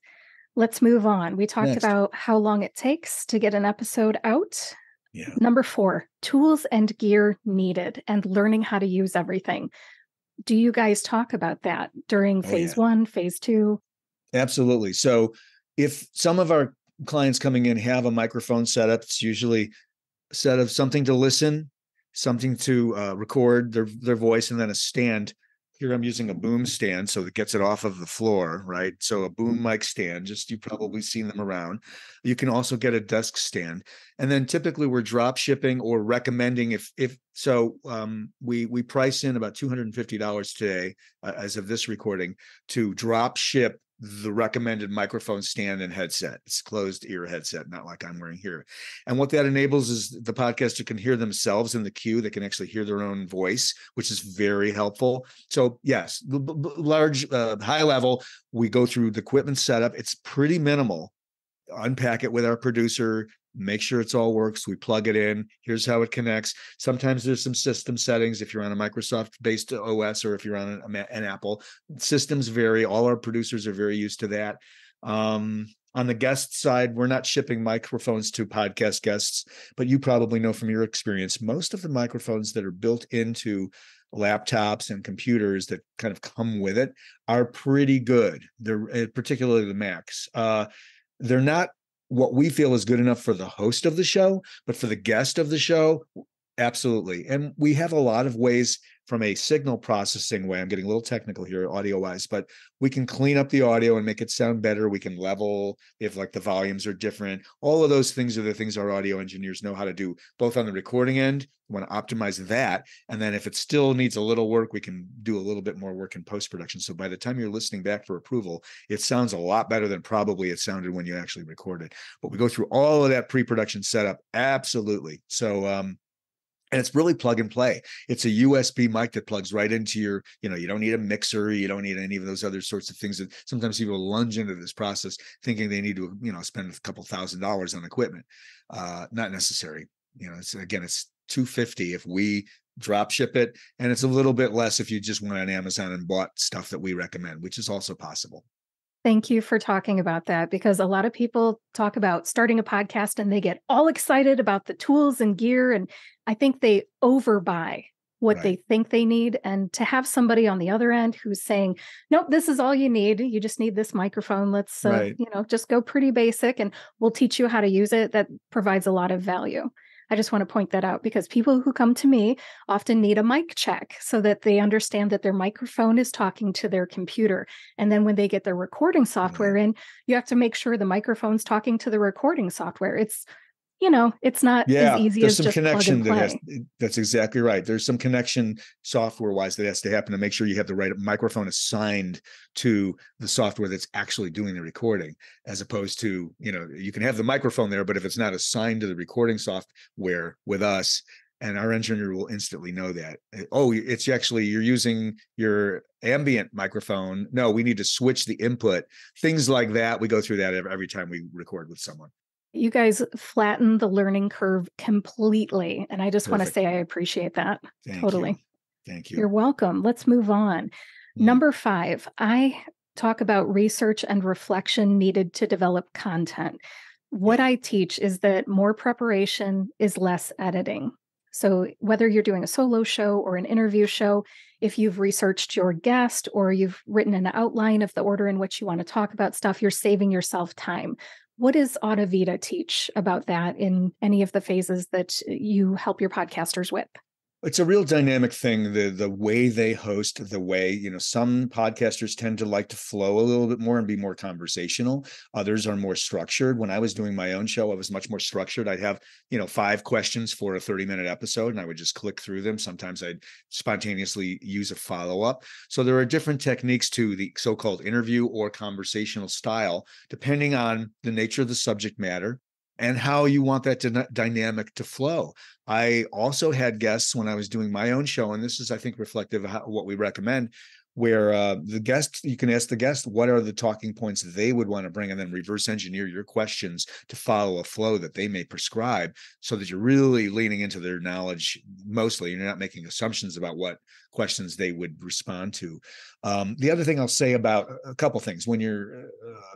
Let's move on. We talked about how long it takes to get an episode out. Yeah. Number 4, tools and gear needed and learning how to use everything. Do you guys talk about that during phase one, phase 2? Absolutely. So if some of our clients coming in have a microphone set up, it's usually a set of something to listen, something to record their voice, and then a stand. Here I'm using a boom stand, so it gets it off of the floor, right? So a boom mic stand, you've probably seen them around. You can also get a desk stand. And then typically we're drop shipping or recommending we price in about $250 today as of this recording to drop ship the recommended microphone stand and headset. It's closed ear headset, not like I'm wearing here. And what that enables is the podcaster can hear themselves in the queue. They can actually hear their own voice, which is very helpful. So yes, large, high level, we go through the equipment setup. It's pretty minimal. Unpack it with our producer, make sure it's all works. We plug it in. Here's how it connects. Sometimes there's some system settings if you're on a Microsoft-based OS or if you're on an Apple. Systems vary. All our producers are very used to that. On the guest side, we're not shipping microphones to podcast guests, but you probably know from your experience, most of the microphones that are built into laptops and computers that kind of come with it are pretty good. They're particularly the Macs. They're not what we feel is good enough for the host of the show, but for the guest of the show, absolutely. And we have a lot of ways from a signal processing way. I'm getting a little technical here audio wise, but we can clean up the audio and make it sound better. We can level if the volumes are different. All of those things are the things our audio engineers know how to do, both on the recording end. We want to optimize that. And then if it still needs a little work, we can do a little bit more work in post-production. So by the time you're listening back for approval, it sounds a lot better than probably it sounded when you actually recorded. But we go through all of that pre-production setup. Absolutely. So, and it's really plug and play. It's a USB mic that plugs right into your, you don't need a mixer. You don't need any of those other sorts of things that sometimes people lunge into this process thinking they need to, spend a couple $1,000s on equipment. Not necessary. It's $250 if we drop ship it. And it's a little bit less if you just went on Amazon and bought stuff that we recommend, which is also possible. Thank you for talking about that, because a lot of people talk about starting a podcast and they get all excited about the tools and gear. And I think they overbuy what they think they need. And to have somebody on the other end who's saying, nope, this is all you need. You just need this microphone. Let's, just go pretty basic and we'll teach you how to use it. That provides a lot of value. I just want to point that out because people who come to me often need a mic check so that they understand that their microphone is talking to their computer. And then when they get their recording software in, you have to make sure the microphone's talking to the recording software. It's, it's not as easy as just connection plug and play. That's exactly right. There's some connection software-wise that has to happen to make sure you have the right microphone assigned to the software that's actually doing the recording, as opposed to, you can have the microphone there, but if it's not assigned to the recording software with us, and our engineer will instantly know that. Oh, it's actually, you're using your ambient microphone. No, we need to switch the input. Things like that. We go through that every time we record with someone. You guys flattened the learning curve completely. And I just want to say I appreciate that. Thank you. Thank you. You're welcome. Let's move on. Yeah. Number 5, I talk about research and reflection needed to develop content. What I teach is that more preparation is less editing. So whether you're doing a solo show or an interview show, if you've researched your guest or you've written an outline of the order in which you want to talk about stuff, you're saving yourself time. What does Audivita teach about that in any of the phases that you help your podcasters with? It's a real dynamic thing, the way they host, the way, you know, some podcasters tend to like to flow a little bit more and be more conversational. Others are more structured. When I was doing my own show, I was much more structured. I'd have, you know, 5 questions for a 30-minute episode, and I would just click through them. Sometimes I'd spontaneously use a follow-up. So there are different techniques to the so-called interview or conversational style, depending on the nature of the subject matter and how you want that dynamic to flow. I also had guests when I was doing my own show, and this is, I think, reflective of what we recommend, where the guest, you can ask the guest what are the talking points they would want to bring, and then reverse engineer your questions to follow a flow that they may prescribe so that you're really leaning into their knowledge mostly. You're not making assumptions about what questions they would respond to. The other thing I'll say about a couple things when you're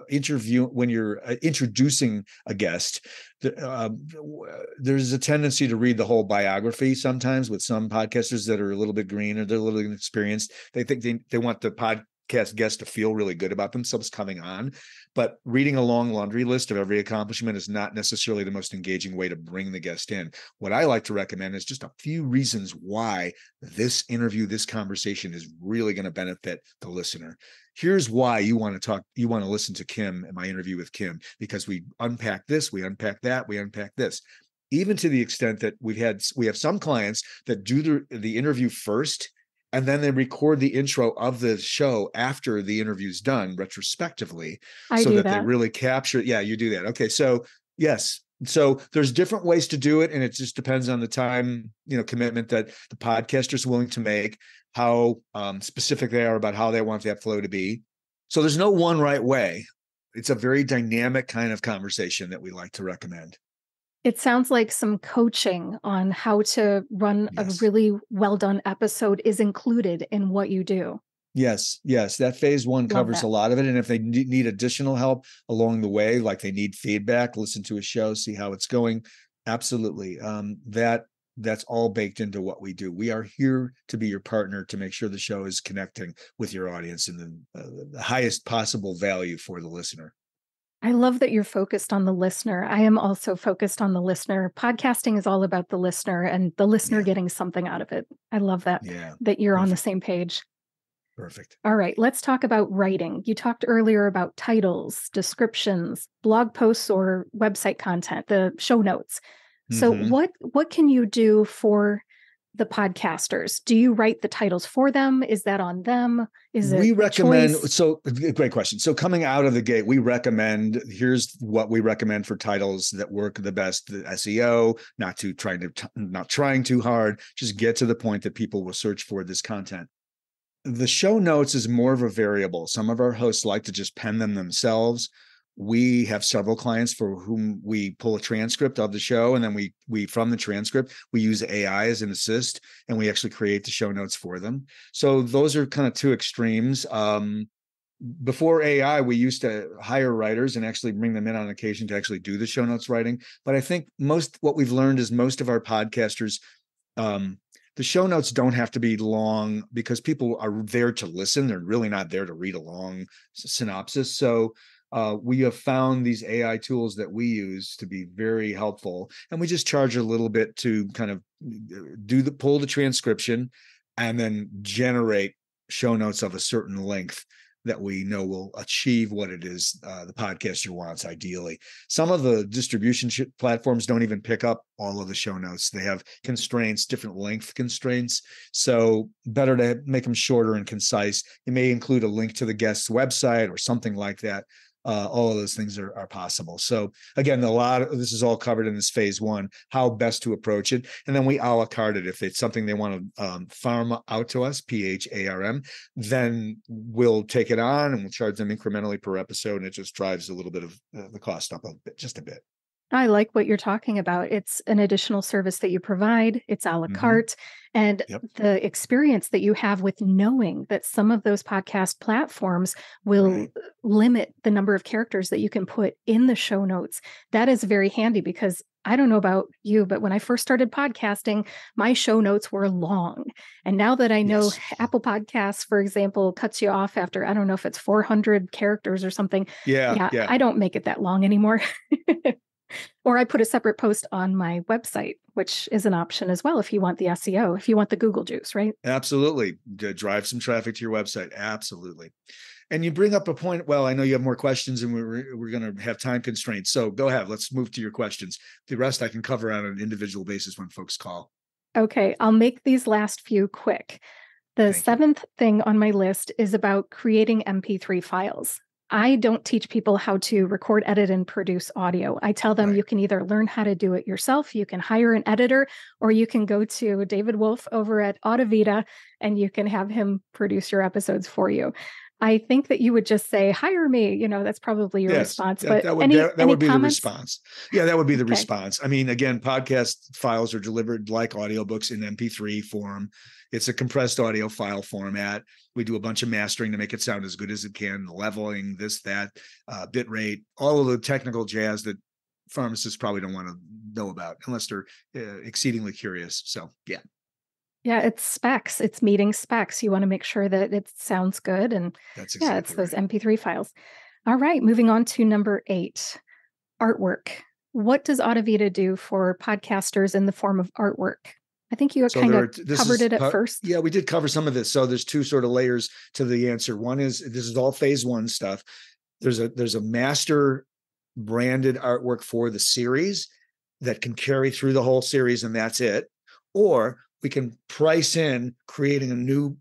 introducing a guest, there's a tendency to read the whole biography sometimes with some podcasters that are a little bit green or they're a little inexperienced. They think they want the podcast guest to feel really good about themselves coming on, but reading a long laundry list of every accomplishment is not necessarily the most engaging way to bring the guest in. What I like to recommend is just a few reasons why this interview, this conversation is really going to benefit the listener. Here's why you want to listen to Kim and my interview with Kim, because we unpack this, we unpack that, we unpack this. Even to the extent that we have some clients that do the interview first, and then they record the intro of the show after the interview's done retrospectively so that they really capture it. Yeah, you do that. Okay. So yes. So there's different ways to do it. And it just depends on the time, you know, commitment that the podcaster is willing to make, how specific they are about how they want that flow to be. So there's no one right way. It's a very dynamic kind of conversation that we like to recommend. It sounds like some coaching on how to run a really well-done episode is included in what you do. Yes, yes. That phase one covers a lot of it. And if they need additional help along the way, like they need feedback, listen to a show, see how it's going. Absolutely. That's all baked into what we do. We are here to be your partner to make sure the show is connecting with your audience and the highest possible value for the listener. I love that you're focused on the listener. I am also focused on the listener. Podcasting is all about the listener and the listener getting something out of it. I love that, that you're on the same page. Perfect. All right, let's talk about writing. You talked earlier about titles, descriptions, blog posts or website content, the show notes. So what can you do for the podcasters? Do you write the titles for them? Is that on them? So great question. So coming out of the gate, here's what we recommend for titles that work the best, the SEO, not trying too hard, just get to the point that people will search for this content. The show notes is more of a variable. Some of our hosts like to just pen them themselves. We have several clients for whom we pull a transcript of the show, and then we from the transcript, we use AI as an assist, and we actually create the show notes for them. So those are kind of two extremes. Before AI, we used to hire writers and actually bring them in on occasion to actually do the show notes writing. But I think what we've learned is most of our podcasters, the show notes don't have to be long because people are there to listen. They're really not there to read a long synopsis. So we have found these AI tools that we use to be very helpful, and we just charge a little bit to kind of pull the transcription and then generate show notes of a certain length that we know will achieve what it is the podcaster wants, ideally. Some of the distribution platforms don't even pick up all of the show notes. They have constraints, different length constraints. So better to make them shorter and concise. It may include a link to the guest's website or something like that. All of those things are possible. So again, this is all covered in this phase one, how best to approach it. And then we a la carte it. If it's something they want to farm out to us, PHARM, then we'll take it on and we'll charge them incrementally per episode. And it just drives a little bit of the cost up just a bit. I like what you're talking about. It's an additional service that you provide. It's a la carte. And the experience that you have with knowing that some of those podcast platforms will limit the number of characters that you can put in the show notes. That is very handy because I don't know about you, but when I first started podcasting, my show notes were long. And now that I know Apple Podcasts, for example, cuts you off after, I don't know if it's 400 characters or something. Yeah. I don't make it that long anymore. Or I put a separate post on my website, which is an option as well if you want the SEO, if you want the Google juice, right? Absolutely. Drive some traffic to your website. Absolutely. And you bring up a point. Well, I know you have more questions and we're going to have time constraints. So go ahead. Let's move to your questions. The rest I can cover on an individual basis when folks call. Okay. I'll make these last few quick. The seventh thing on my list is about creating MP3 files. I don't teach people how to record, edit, and produce audio. I tell them you can either learn how to do it yourself, you can hire an editor, or you can go to David Wolf over at Audivita and you can have him produce your episodes for you. I think that you would just say, hire me. You know, that's probably your response. But that would be the response. Yeah, that would be the response. I mean, again, podcast files are delivered like audiobooks in MP3 form. It's a compressed audio file format. We do a bunch of mastering to make it sound as good as it can, leveling, this, that, bit rate, all of the technical jazz that pharmacists probably don't want to know about unless they're exceedingly curious. So, yeah, it's specs. It's meeting specs. You want to make sure that it sounds good. And that's exactly it's those MP3 files. All right. Moving on to number 8, artwork. What does Audivita do for podcasters in the form of artwork? I think you kind of covered it at first. Yeah, we did cover some of this. So there's two sort of layers to the answer. One is, this is all phase one stuff. There's a master branded artwork for the series that can carry through the whole series and that's it. Or we can price in creating a new,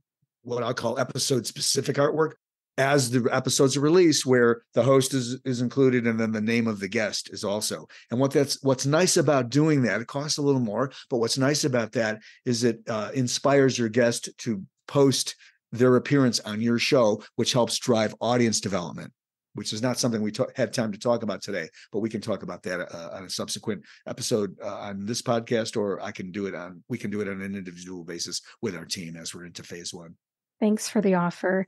what I'll call episode-specific artwork as the episodes are released, where the host is included and then the name of the guest is also. And what's nice about doing that, it costs a little more, but what's nice about that is it inspires your guest to post their appearance on your show, which helps drive audience development, which is not something we had time to talk about today, but we can talk about that on a subsequent episode on this podcast, or we can do it on an individual basis with our team as we're into phase one. Thanks for the offer.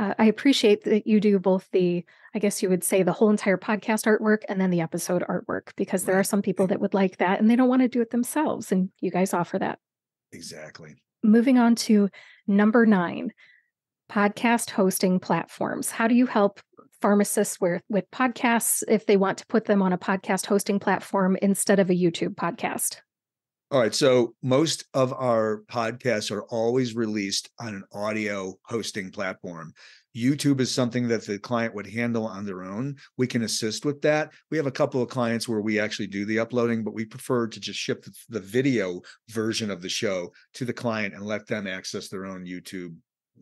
I appreciate that you do both I guess you would say the whole entire podcast artwork and then the episode artwork, because there are some people that would like that and they don't want to do it themselves. And you guys offer that. Exactly. Moving on to number 9, podcast hosting platforms. How do you help pharmacists with podcasts if they want to put them on a podcast hosting platform instead of a YouTube podcast? All right. So most of our podcasts are always released on an audio hosting platform. YouTube is something that the client would handle on their own. We can assist with that. We have a couple of clients where we actually do the uploading, but we prefer to just ship the video version of the show to the client and let them access their own YouTube.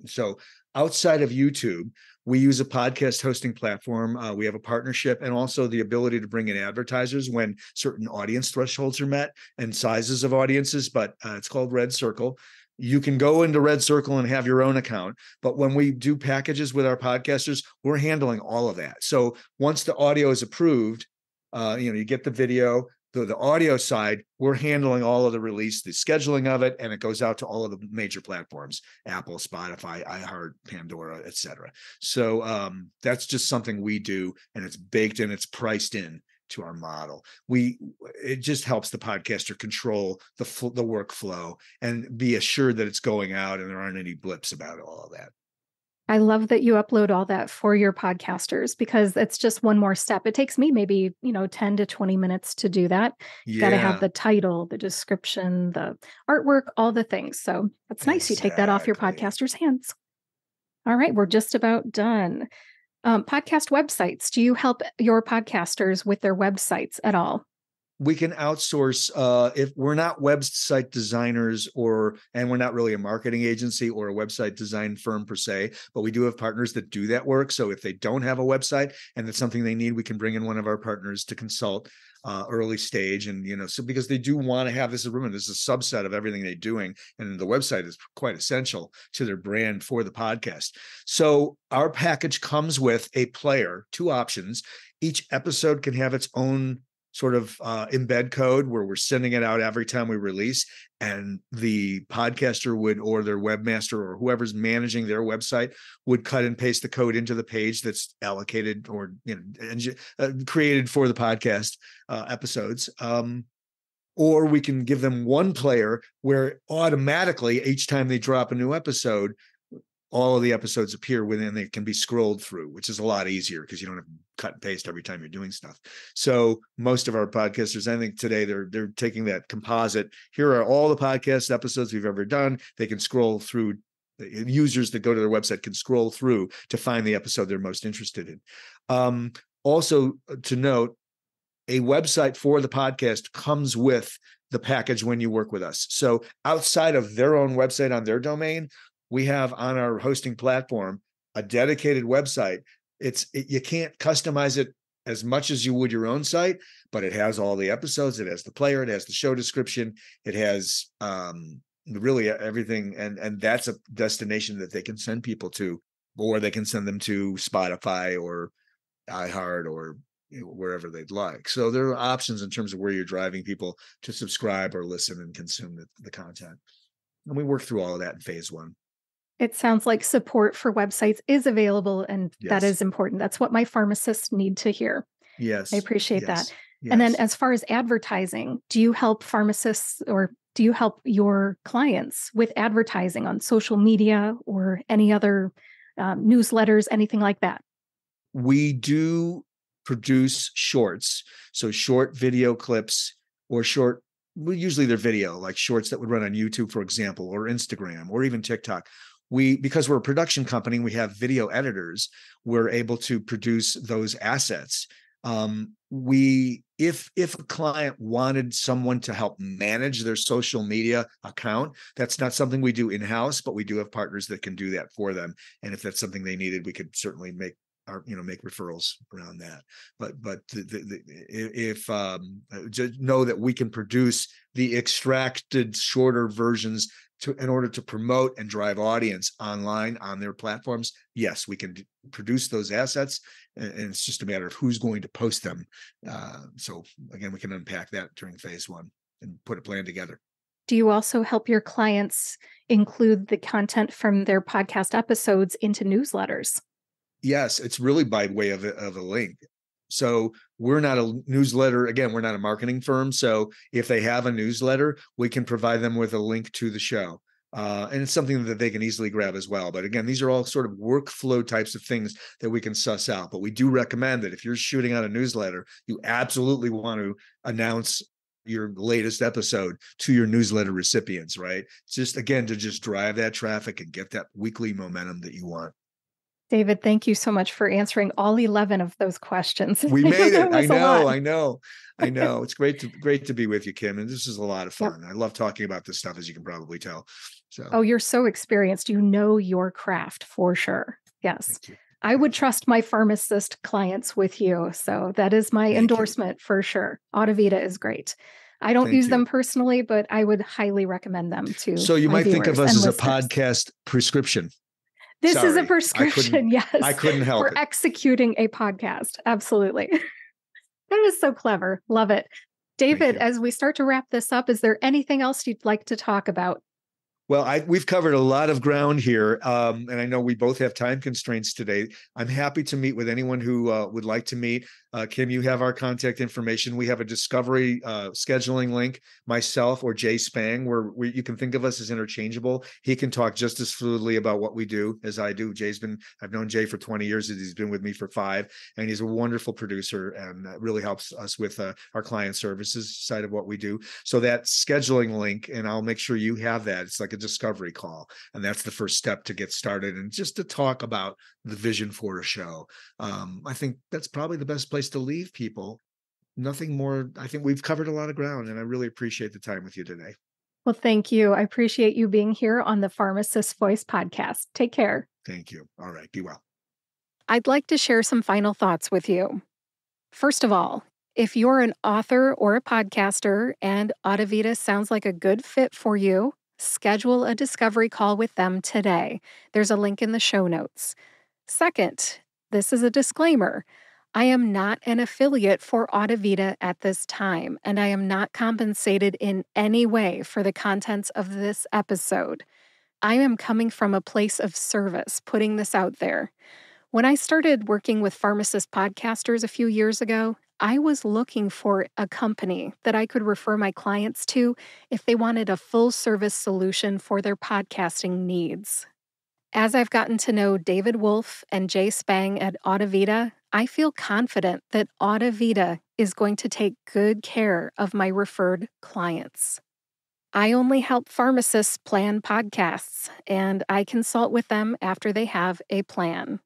So outside of YouTube, we use a podcast hosting platform. We have a partnership and also the ability to bring in advertisers when certain audience thresholds are met and sizes of audiences, but it's called Red Circle. You can go into Red Circle and have your own account. But when we do packages with our podcasters, we're handling all of that. So once the audio is approved, you get the video. The audio side, we're handling all of the release, the scheduling of it, and it goes out to all of the major platforms, Apple, Spotify, iHeart, Pandora, et cetera. So that's just something we do, and it's baked in, it's priced in to our model. It just helps the podcaster control the workflow and be assured that it's going out and there aren't any blips about all of that. I love that you upload all that for your podcasters because that's just one more step. It takes me maybe, 10 to 20 minutes to do that. You got to have the title, the description, the artwork, all the things. So it's nice. Exactly. You take that off your podcaster's hands. All right. We're just about done. Podcast websites. Do you help your podcasters with their websites at all? We can outsource if we're not website designers and we're not really a marketing agency or a website design firm per se, but we do have partners that do that work. So if they don't have a website and it's something they need, we can bring in one of our partners to consult early stage. And, because they do want to have this room, and this is a subset of everything they're doing. And the website is quite essential to their brand for the podcast. So our package comes with a player, 2 options. Each episode can have its own sort of embed code where we're sending it out every time we release, and the podcaster would, or their webmaster or whoever's managing their website would cut and paste the code into the page that's allocated or created for the podcast episodes. Or we can give them one player where automatically each time they drop a new episode, all of the episodes appear within, they can be scrolled through, which is a lot easier because you don't have to cut and paste every time you're doing stuff. So most of our podcasters, I think today they're taking that composite. Here are all the podcast episodes we've ever done. They can scroll through. Users that go to their website can scroll through to find the episode they're most interested in. Also to note, a website for the podcast comes with the package when you work with us. So outside of their own website on their domain, we have on our hosting platform a dedicated website. You can't customize it as much as you would your own site, but it has all the episodes. It has the player. It has the show description. It has really everything. And that's a destination that they can send people to, or they can send them to Spotify or iHeart or wherever they'd like. So there are options in terms of where you're driving people to subscribe or listen and consume the content. And we work through all of that in phase one. It sounds like support for websites is available, and yes, that is important. That's what my pharmacists need to hear. Yes. I appreciate that. Yes. And then as far as advertising, do you help pharmacists, or do you help your clients with advertising on social media or any other newsletters, anything like that? We do produce shorts. So short video clips or short, well, usually they're video, like shorts that would run on YouTube, for example, or Instagram, or even TikTok. Because we're a production company, we have video editors, we're able to produce those assets. If a client wanted someone to help manage their social media account, that's not something we do in-house, but we do have partners that can do that for them. And if that's something they needed, we could certainly make referrals around that. But just know that we can produce the extracted shorter versions in order to promote and drive audience online on their platforms. Yes, we can produce those assets, and it's just a matter of who's going to post them. So again, we can unpack that during phase one and put a plan together. Do you also help your clients include the content from their podcast episodes into newsletters? Yes, it's really by way of a link. So we're not a newsletter. Again, we're not a marketing firm. So if they have a newsletter, we can provide them with a link to the show. And it's something that they can easily grab as well. But again, these are all sort of workflow types of things that we can suss out. But we do recommend that if you're shooting out a newsletter, you absolutely want to announce your latest episode to your newsletter recipients, right? Just again, to just drive that traffic and get that weekly momentum that you want. David, thank you so much for answering all 11 of those questions. We made it. I know. It's great to be with you, Kim. And this is a lot of fun. Yep. I love talking about this stuff, as you can probably tell. So. Oh, you're so experienced. You know your craft for sure. Yes. I would trust my pharmacist clients with you. So that is my endorsement for sure. Audivita is great. I don't use them personally, but I would highly recommend them to. So you might think of us as listeners. A podcast prescription. This is a prescription, yes. I couldn't help it. We're executing a podcast. Absolutely. That is so clever. Love it. David, as we start to wrap this up, is there anything else you'd like to talk about? Well, we've covered a lot of ground here, and I know we both have time constraints today. I'm happy to meet with anyone who would like to meet. Kim, you have our contact information. We have a discovery scheduling link. Myself or Jay Spang, where you can think of us as interchangeable. He can talk just as fluidly about what we do as I do. I've known Jay for 20 years, and he's been with me for 5, and he's a wonderful producer and really helps us with our client services side of what we do. So that scheduling link, and I'll make sure you have that. It's like a discovery call, and that's the first step to get started and just to talk about the vision for a show. I think that's probably the best place to leave people. Nothing more. I think we've covered a lot of ground, and I really appreciate the time with you today. Well, thank you. I appreciate you being here on the Pharmacist's Voice podcast. Take care. Thank you. All right. Be well. I'd like to share some final thoughts with you. First of all, if you're an author or a podcaster and Audivita sounds like a good fit for you, schedule a discovery call with them today. There's a link in the show notes. Second, this is a disclaimer. I am not an affiliate for Audivita at this time, and I am not compensated in any way for the contents of this episode. I am coming from a place of service, putting this out there. When I started working with pharmacist podcasters a few years ago, I was looking for a company that I could refer my clients to if they wanted a full-service solution for their podcasting needs. As I've gotten to know David Wolf and Jay Spang at Audivita, I feel confident that Audivita is going to take good care of my referred clients. I only help pharmacists plan podcasts, and I consult with them after they have a plan.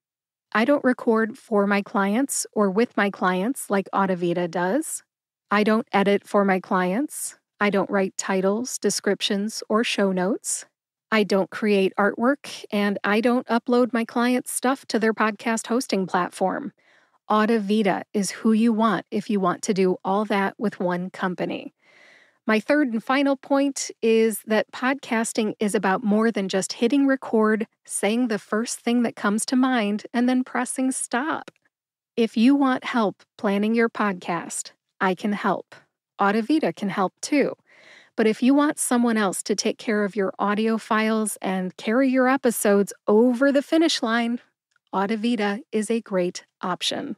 I don't record for my clients or with my clients like Audivita does. I don't edit for my clients. I don't write titles, descriptions, or show notes. I don't create artwork, and I don't upload my clients' stuff to their podcast hosting platform. Audivita is who you want if you want to do all that with one company. My third and final point is that podcasting is about more than just hitting record, saying the first thing that comes to mind, and then pressing stop. If you want help planning your podcast, I can help. Audivita can help too. But if you want someone else to take care of your audio files and carry your episodes over the finish line, Audivita is a great option.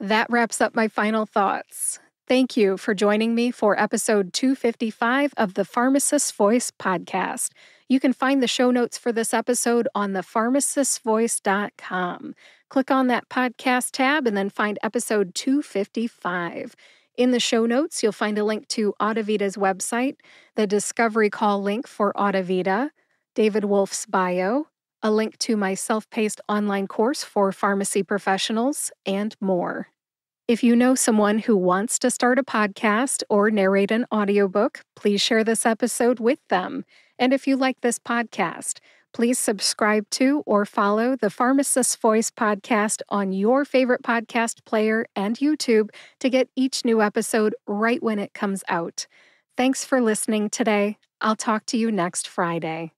That wraps up my final thoughts. Thank you for joining me for episode 255 of the Pharmacist's Voice podcast. You can find the show notes for this episode on thepharmacistsvoice.com. Click on that podcast tab and then find episode 255. In the show notes, you'll find a link to Audivita's website, the discovery call link for Audivita, David Wolf's bio, a link to my self-paced online course for pharmacy professionals, and more. If you know someone who wants to start a podcast or narrate an audiobook, please share this episode with them. And if you like this podcast, please subscribe to or follow the Pharmacist's Voice podcast on your favorite podcast player and YouTube to get each new episode right when it comes out. Thanks for listening today. I'll talk to you next Friday.